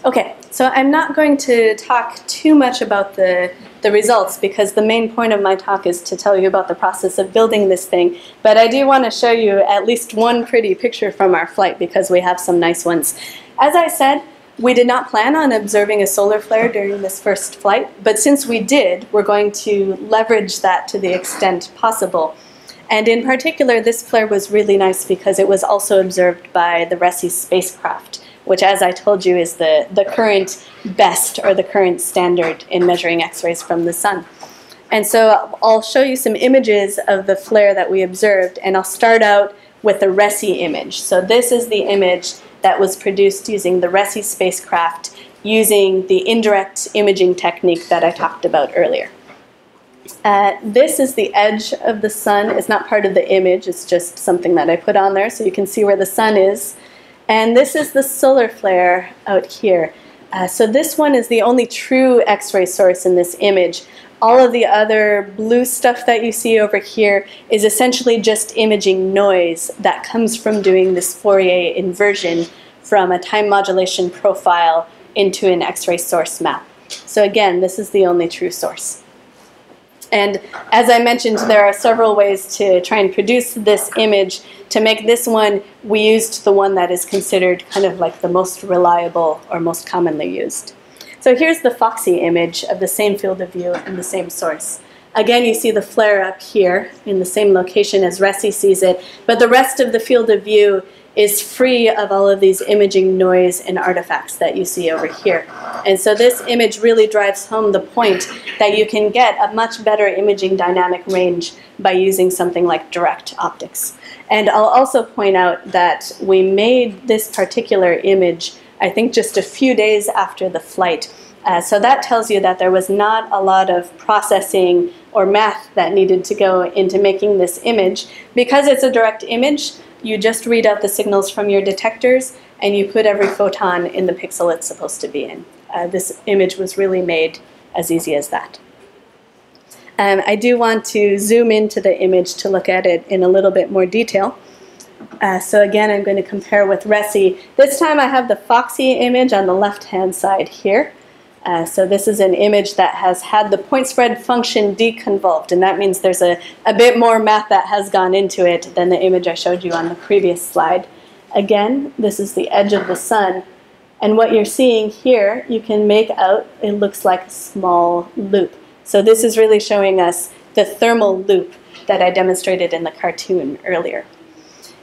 Okay, so I'm not going to talk too much about the, the results, because the main point of my talk is to tell you about the process of building this thing. But I do want to show you at least one pretty picture from our flight, because we have some nice ones. As I said, we did not plan on observing a solar flare during this first flight, but since we did, we're going to leverage that to the extent possible. And in particular, this flare was really nice because it was also observed by the RHESSI spacecraft, which, as I told you, is the, the current best or the current standard in measuring X-rays from the sun. And so I'll show you some images of the flare that we observed, and I'll start out with the RHESSI image. So this is the image that was produced using the RHESSI spacecraft, using the indirect imaging technique that I talked about earlier. Uh, this is the edge of the sun. It's not part of the image, it's just something that I put on there so you can see where the sun is. And this is the solar flare out here. Uh, so this one is the only true X-ray source in this image. All of the other blue stuff that you see over here is essentially just imaging noise that comes from doing this Fourier inversion from a time modulation profile into an X-ray source map. So again, this is the only true source. And as I mentioned, there are several ways to try and produce this image. To make this one, we used the one that is considered kind of like the most reliable or most commonly used. So here's the FOXSI image of the same field of view and the same source. Again, you see the flare up here in the same location as RHESSI sees it, but the rest of the field of view is free of all of these imaging noise and artifacts that you see over here. And so this image really drives home the point that you can get a much better imaging dynamic range by using something like direct optics. And I'll also point out that we made this particular image I think just a few days after the flight. Uh, so that tells you that there was not a lot of processing or math that needed to go into making this image. Because it's a direct image, you just read out the signals from your detectors and you put every photon in the pixel it's supposed to be in. Uh, this image was really made as easy as that. Um, I do want to zoom into the image to look at it in a little bit more detail. Uh, so again, I'm going to compare with RHESSI. This time I have the FOXSI image on the left-hand side here. Uh, so this is an image that has had the point spread function deconvolved, and that means there's a, a bit more math that has gone into it than the image I showed you on the previous slide. Again, this is the edge of the sun, and what you're seeing here, you can make out it looks like a small loop. So this is really showing us the thermal loop that I demonstrated in the cartoon earlier.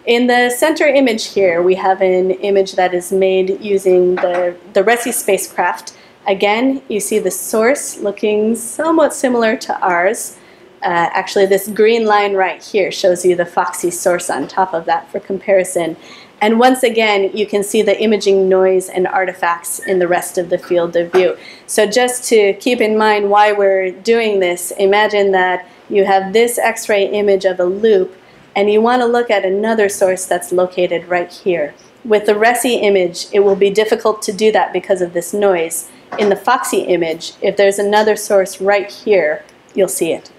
In the center image here, we have an image that is made using the, the RHESSI spacecraft. Again, you see the source looking somewhat similar to ours. Uh, actually, this green line right here shows you the FOXSI source on top of that for comparison. And once again, you can see the imaging noise and artifacts in the rest of the field of view. So just to keep in mind why we're doing this, imagine that you have this X-ray image of a loop, and you want to look at another source that's located right here. With the RHESSI image, it will be difficult to do that because of this noise. In the FOXSI image, if there's another source right here, you'll see it.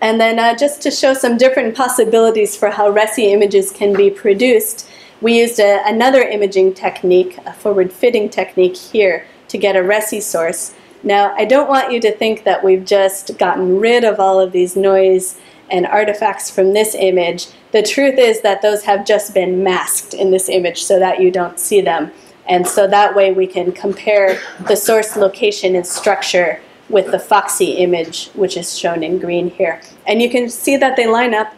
And then uh, just to show some different possibilities for how RHESSI images can be produced, we used a, another imaging technique, a forward-fitting technique here, to get a RHESSI source. Now, I don't want you to think that we've just gotten rid of all of these noise and artifacts from this image, the truth is that those have just been masked in this image so that you don't see them. And so that way we can compare the source location and structure with the FOXSI image, which is shown in green here. And you can see that they line up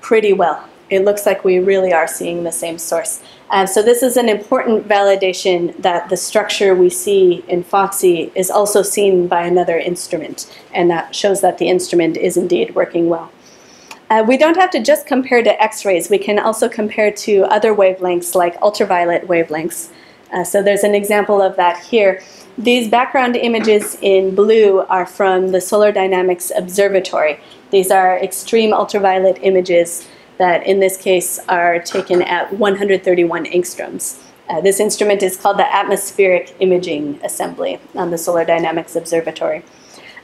pretty well. It looks like we really are seeing the same source. Uh, so this is an important validation that the structure we see in FOXSI is also seen by another instrument, and that shows that the instrument is indeed working well. Uh, we don't have to just compare to X-rays. We can also compare to other wavelengths like ultraviolet wavelengths. Uh, so there's an example of that here. These background images in blue are from the Solar Dynamics Observatory. These are extreme ultraviolet images that in this case are taken at one hundred thirty-one angstroms. Uh, this instrument is called the Atmospheric Imaging Assembly on the Solar Dynamics Observatory.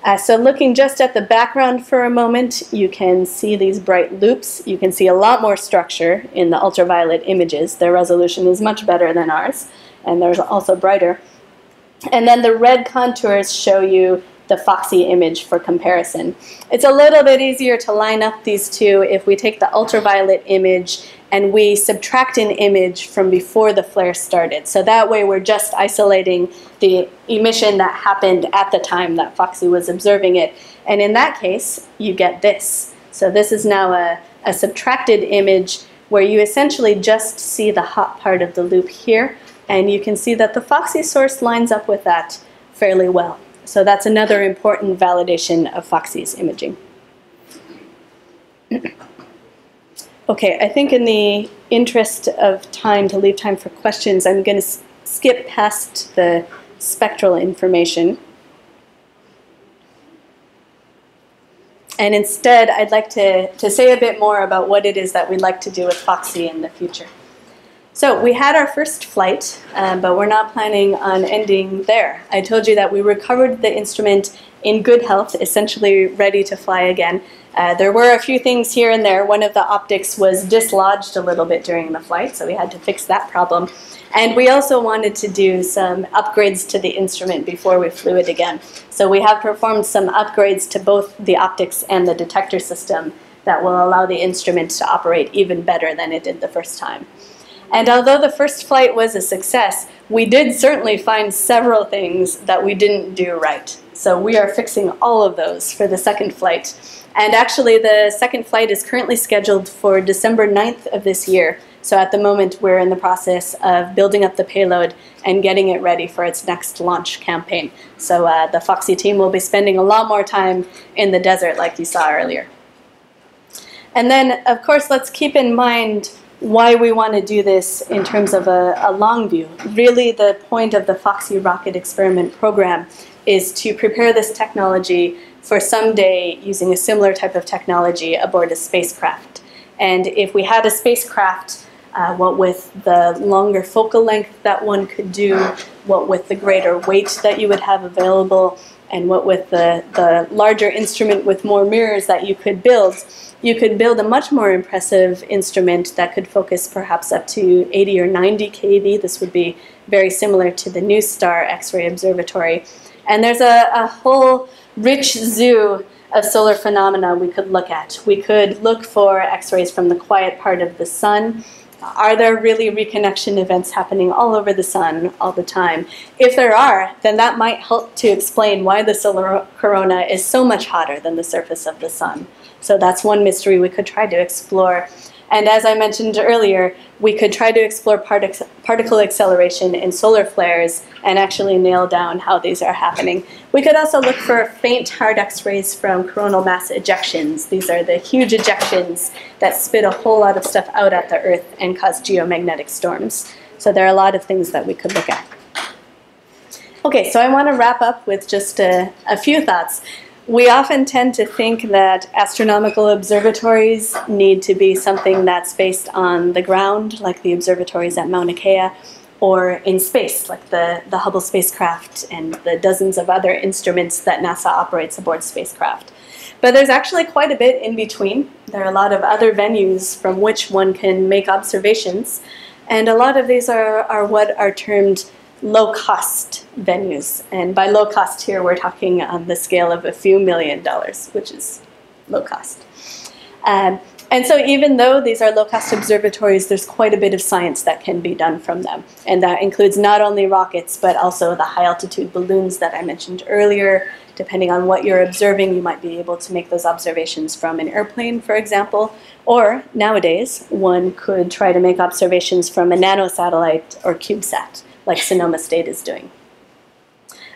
Uh, so looking just at the background for a moment, you can see these bright loops. You can see a lot more structure in the ultraviolet images. Their resolution is much better than ours, and they're also brighter. And then the red contours show you the FOXSI image for comparison. It's a little bit easier to line up these two if we take the ultraviolet image and we subtract an image from before the flare started. So that way we're just isolating the emission that happened at the time that FOXSI was observing it. And in that case, you get this. So this is now a, a subtracted image where you essentially just see the hot part of the loop here. And you can see that the FOXSI source lines up with that fairly well. So that's another important validation of FOXSI's imaging. Okay, I think in the interest of time, to leave time for questions, I'm going to skip past the spectral information. And instead, I'd like to, to say a bit more about what it is that we'd like to do with FOXSI in the future. So we had our first flight, um, but we're not planning on ending there. I told you that we recovered the instrument in good health, essentially ready to fly again. Uh, there were a few things here and there. One of the optics was dislodged a little bit during the flight, so we had to fix that problem. And we also wanted to do some upgrades to the instrument before we flew it again. So we have performed some upgrades to both the optics and the detector system that will allow the instrument to operate even better than it did the first time. And although the first flight was a success, we did certainly find several things that we didn't do right. So we are fixing all of those for the second flight. And actually, the second flight is currently scheduled for December ninth of this year. So at the moment, we're in the process of building up the payload and getting it ready for its next launch campaign. So uh, the FOXSI team will be spending a lot more time in the desert, like you saw earlier. And then, of course, let's keep in mind why we want to do this in terms of a, a long view. Really, the point of the FOXSI rocket experiment program is to prepare this technology for someday using a similar type of technology aboard a spacecraft. And if we had a spacecraft, uh, what with the longer focal length that one could do, what with the greater weight that you would have available, and what with the, the larger instrument with more mirrors that you could build, you could build a much more impressive instrument that could focus perhaps up to eighty or ninety keV. This would be very similar to the NuSTAR X-ray Observatory. And there's a, a whole rich zoo of solar phenomena we could look at. We could look for X-rays from the quiet part of the sun. Are there really reconnection events happening all over the sun all the time? If there are, then that might help to explain why the solar corona is so much hotter than the surface of the sun. So that's one mystery we could try to explore. And as I mentioned earlier, we could try to explore partic- particle acceleration in solar flares and actually nail down how these are happening. We could also look for faint hard X-rays from coronal mass ejections. These are the huge ejections that spit a whole lot of stuff out at the Earth and cause geomagnetic storms. So there are a lot of things that we could look at. Okay, so I want to wrap up with just a, a few thoughts. We often tend to think that astronomical observatories need to be something that's based on the ground, like the observatories at Mauna Kea, or in space, like the, the Hubble spacecraft and the dozens of other instruments that NASA operates aboard spacecraft. But there's actually quite a bit in between. There are a lot of other venues from which one can make observations, and a lot of these are, are what are termed low-cost venues. And by low-cost here, we're talking on the scale of a few million dollars, which is low-cost. Um, and so even though these are low-cost observatories, there's quite a bit of science that can be done from them. And that includes not only rockets, but also the high-altitude balloons that I mentioned earlier. Depending on what you're observing, you might be able to make those observations from an airplane, for example. Or nowadays, one could try to make observations from a nanosatellite or CubeSat, like Sonoma State is doing.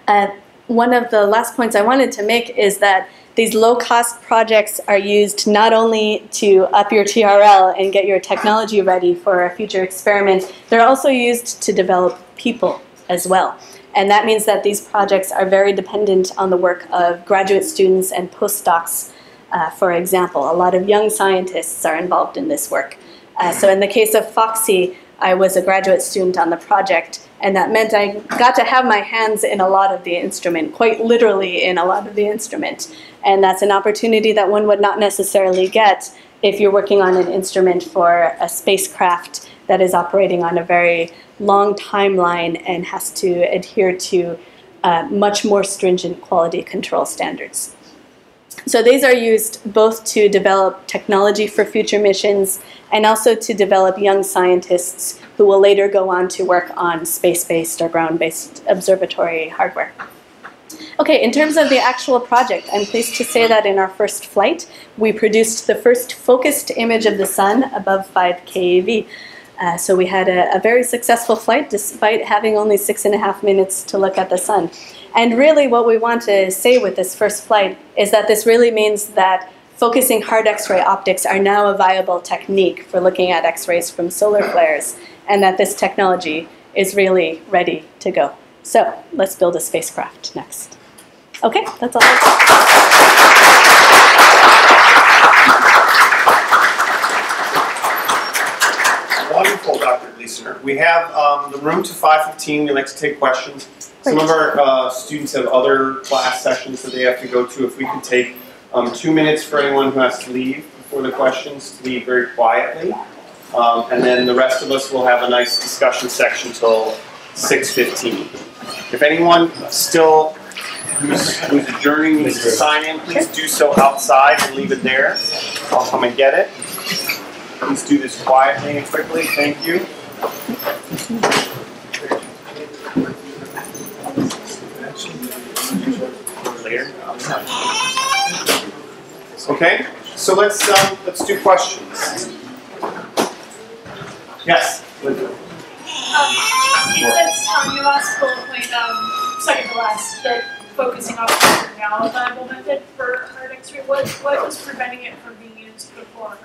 Uh, one of the last points I wanted to make is that these low-cost projects are used not only to up your T R L and get your technology ready for a future experiment, they're also used to develop people as well. And that means that these projects are very dependent on the work of graduate students and postdocs, uh, for example. A lot of young scientists are involved in this work. Uh, so in the case of FOXSI, I was a graduate student on the project, and that meant I got to have my hands in a lot of the instrument, quite literally in a lot of the instrument. And that's an opportunity that one would not necessarily get if you're working on an instrument for a spacecraft that is operating on a very long timeline and has to adhere to uh, much more stringent quality control standards. So these are used both to develop technology for future missions and also to develop young scientists who will later go on to work on space-based or ground-based observatory hardware. Okay, in terms of the actual project, I'm pleased to say that in our first flight, we produced the first focused image of the sun above five K E V. Uh, so we had a, a very successful flight despite having only six and a half minutes to look at the sun. And really what we want to say with this first flight is that this really means that focusing hard X-ray optics are now a viable technique for looking at X-rays from solar flares, and that this technology is really ready to go. So let's build a spacecraft next. Okay, that's all I've got. Wonderful, Doctor Glesener. We have um, the room to five fifteen. We'd like to take questions. Great. Some of our uh, students have other class sessions that they have to go to. If we could take um, two minutes for anyone who has to leave before the questions, leave very quietly. Um, and then the rest of us will have a nice discussion section till six fifteen. If anyone still who's, who's adjourning needs to sign in, please do so outside and leave it there. I'll come and get it. Please do this quietly and quickly. Thank you. Later. Okay. So let's um, let's do questions. Yes. Um, it says um, you asked bullet point, um, second to last, that focusing on the now viable method for hard X-ray. What, what was preventing it from being used before?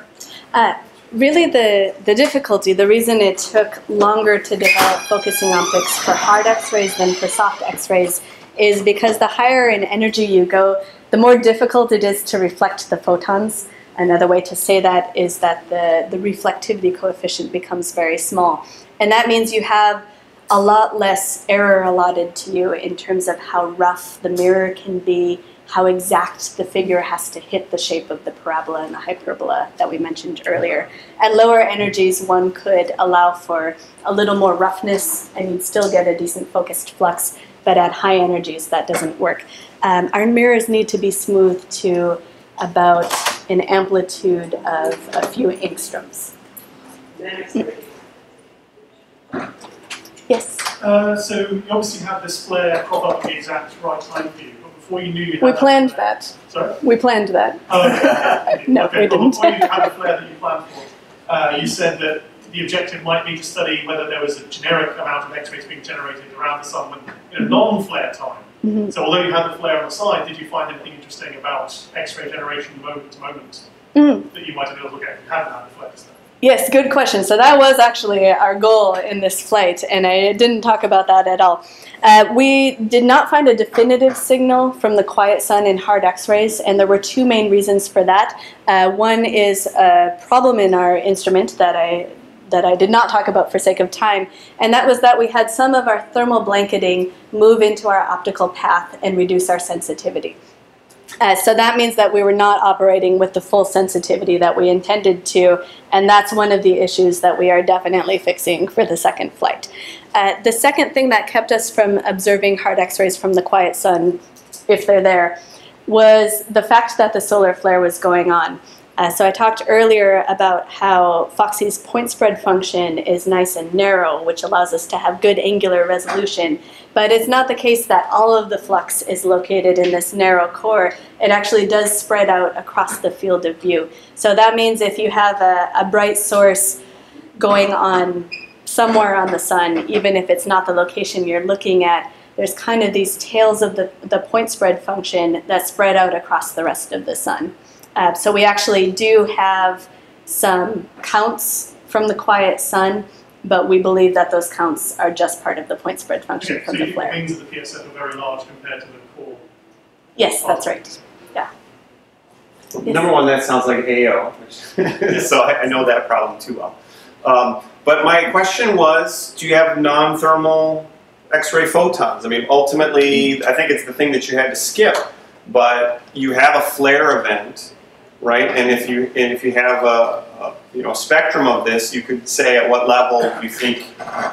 Uh, really the, the difficulty, the reason it took longer to develop focusing optics for hard X-rays than for soft X-rays is because the higher in energy you go, the more difficult it is to reflect the photons. Another way to say that is that the, the reflectivity coefficient becomes very small. And that means you have a lot less error allotted to you in terms of how rough the mirror can be, how exact the figure has to hit the shape of the parabola and the hyperbola that we mentioned earlier. At lower energies, one could allow for a little more roughness and you'd still get a decent focused flux, but at high energies, that doesn't work. Um, our mirrors need to be smooth to about an amplitude of a few angstroms. Yes? Uh, so you obviously have this flare pop up the exact right line view, but before you knew you had We planned that, that. Sorry? We planned that. Oh, okay. No, okay. We didn't. Before you had a flare that you planned for, uh, you said that the objective might be to study whether there was a generic amount of X-rays being generated around the sun in a non-flare time. Mm-hmm. So although you had the flare on the side, did you find anything interesting about X-ray generation moment to moment mm-hmm. that you might have been able to look at if you hadn't had the flare? Yes, good question. So that was actually our goal in this flight, and I didn't talk about that at all. Uh, we did not find a definitive signal from the quiet sun in hard X-rays, and there were two main reasons for that. Uh, one is a problem in our instrument that I that I did not talk about for sake of time, and that was that we had some of our thermal blanketing move into our optical path and reduce our sensitivity. Uh, so that means that we were not operating with the full sensitivity that we intended to, and that's one of the issues that we are definitely fixing for the second flight. Uh, the second thing that kept us from observing hard X-rays from the quiet sun, if they're there, was the fact that the solar flare was going on. Uh, so I talked earlier about how FOXSI's point spread function is nice and narrow, which allows us to have good angular resolution. But it's not the case that all of the flux is located in this narrow core. It actually does spread out across the field of view. So that means if you have a, a bright source going on somewhere on the sun, even if it's not the location you're looking at, there's kind of these tails of the, the point spread function that spread out across the rest of the sun. Uh, so we actually do have some counts from the quiet sun, but we believe that those counts are just part of the point spread function okay, from so the flare. The wings of the P S F are very large compared to the core. Yes, that's right. Yeah. Yes. Number one, that sounds like A O, so I, I know that problem too well. Um, but my question was, do you have non-thermal X-ray photons? I mean, ultimately, I think it's the thing that you had to skip, but you have a flare event, right? And if you and if you have a, a you know spectrum of this, you could say at what level you think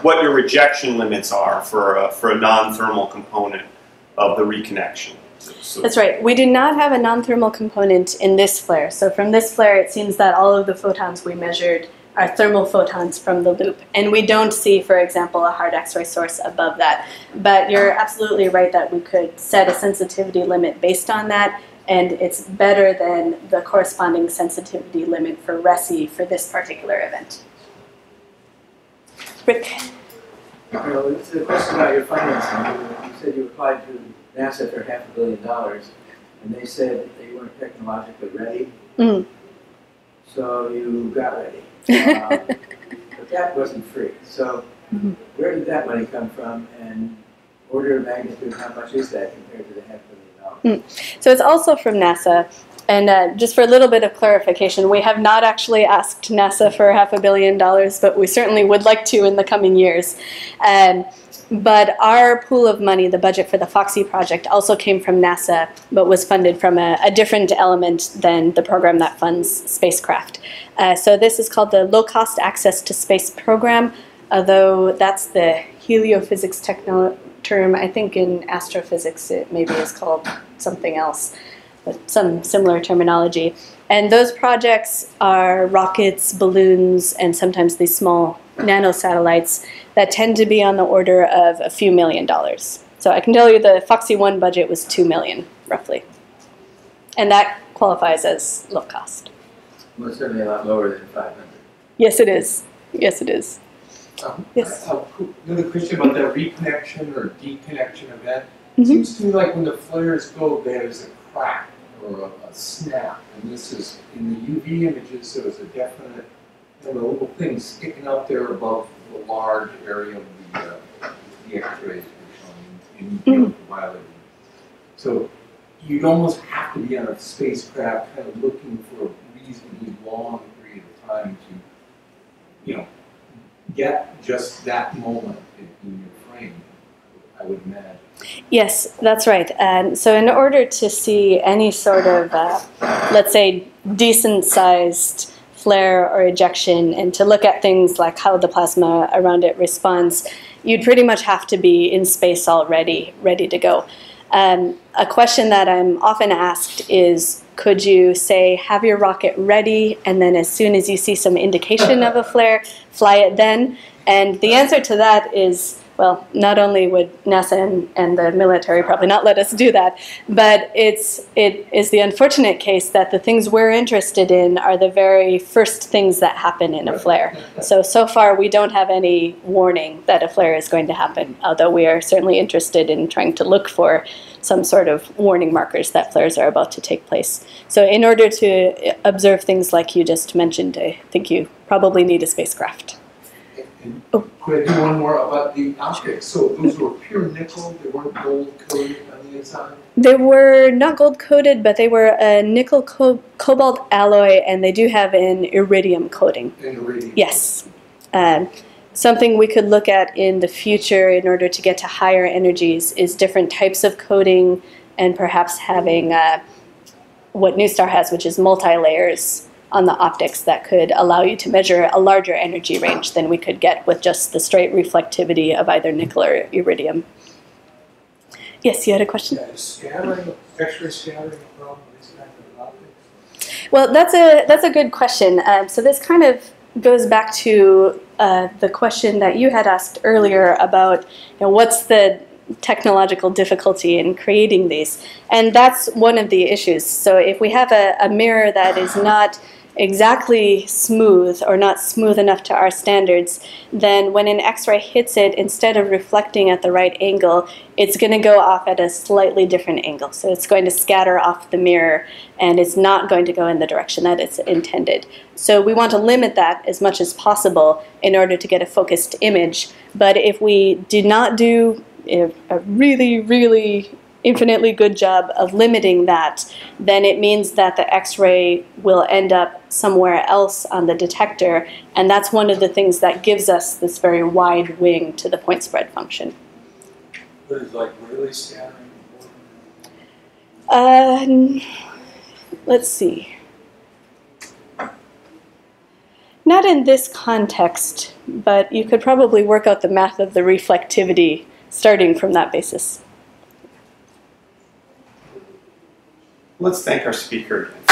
what your rejection limits are for a, for a non-thermal component of the reconnection. So that's right. We do not have a non-thermal component in this flare. So from this flare, it seems that all of the photons we measured are thermal photons from the loop. And we don't see, for example, a hard X-ray source above that. But you're absolutely right that we could set a sensitivity limit based on that, and it's better than the corresponding sensitivity limit for RHESSI for this particular event. Rick? Well, it's a question about your financing. You said you applied to NASA for half a billion dollars, and they said that they weren't technologically ready. Mm. So you got ready. uh, but that wasn't free. So mm-hmm. where did that money come from, and order of magnitude, how much is that compared to the half million dollars? Mm. So it's also from NASA. And uh, just for a little bit of clarification, we have not actually asked NASA for half a billion dollars, but we certainly would like to in the coming years. Um, but our pool of money, the budget for the FOXSI project, also came from NASA, but was funded from a, a different element than the program that funds spacecraft. Uh, so this is called the Low-Cost Access to Space Program, although that's the heliophysics techno term. I think in astrophysics it maybe is called something else, but some similar terminology. And those projects are rockets, balloons, and sometimes these small nanosatellites that tend to be on the order of a few million dollars. So I can tell you the FOXSI one budget was two million dollars, roughly. And that qualifies as low cost. Well, it's certainly a lot lower than five hundred dollars. Yes, it is. Yes, it is. Um, yes. Uh, another question about that reconnection or deconnection event. Mm-hmm. It seems to me like when the flares go, there's a crack or a, a snap. And this is, in the U V images, there was a definite you know, little thing sticking out there above the large area of the, uh, the X-rays we're showing in, in mm-hmm. a while ago. So you'd almost have to be on a spacecraft kind of looking for reasonably long period of time to, you know, get just that moment in your frame, I would imagine. Yes, that's right. And um, so in order to see any sort of, uh, let's say, decent-sized flare or ejection, and to look at things like how the plasma around it responds, you'd pretty much have to be in space already, ready to go. Um, a question that I'm often asked is, could you say, have your rocket ready, and then as soon as you see some indication of a flare, fly it then? And the answer to that is, well, not only would NASA and, and the military probably not let us do that, but it's, it is the unfortunate case that the things we're interested in are the very first things that happen in a flare. So, so far we don't have any warning that a flare is going to happen, although we are certainly interested in trying to look for some sort of warning markers that flares are about to take place. So in order to observe things like you just mentioned, I think you probably need a spacecraft. And oh. Could I do one more about the optics? So those were pure nickel, they weren't gold-coated on the inside? They were not gold-coated, but they were a nickel co cobalt alloy, and they do have an iridium coating. An iridium. Yes. Um, Something we could look at in the future in order to get to higher energies is different types of coating and perhaps having uh, what NuSTAR has, which is multi-layers on the optics that could allow you to measure a larger energy range than we could get with just the straight reflectivity of either nickel or iridium. Yes, you had a question? Yeah, is scattering, X-ray scattering a problem with these kinds of optics? Well, that's a that's a good question. Um, so this kind of goes back to uh, the question that you had asked earlier about, you know, what's the technological difficulty in creating these, and that's one of the issues. So if we have a, a mirror that is not exactly smooth or not smooth enough to our standards, then when an X-ray hits it, instead of reflecting at the right angle, it's going to go off at a slightly different angle. So it's going to scatter off the mirror, and it's not going to go in the direction that it's intended. So we want to limit that as much as possible in order to get a focused image. But if we do not do a really, really infinitely good job of limiting that, then it means that the X-ray will end up somewhere else on the detector, and that's one of the things that gives us this very wide wing to the point spread function. But is like really scattering important? Uh, let's see. Not in this context, but you could probably work out the math of the reflectivity starting from that basis. Let's thank our speaker again.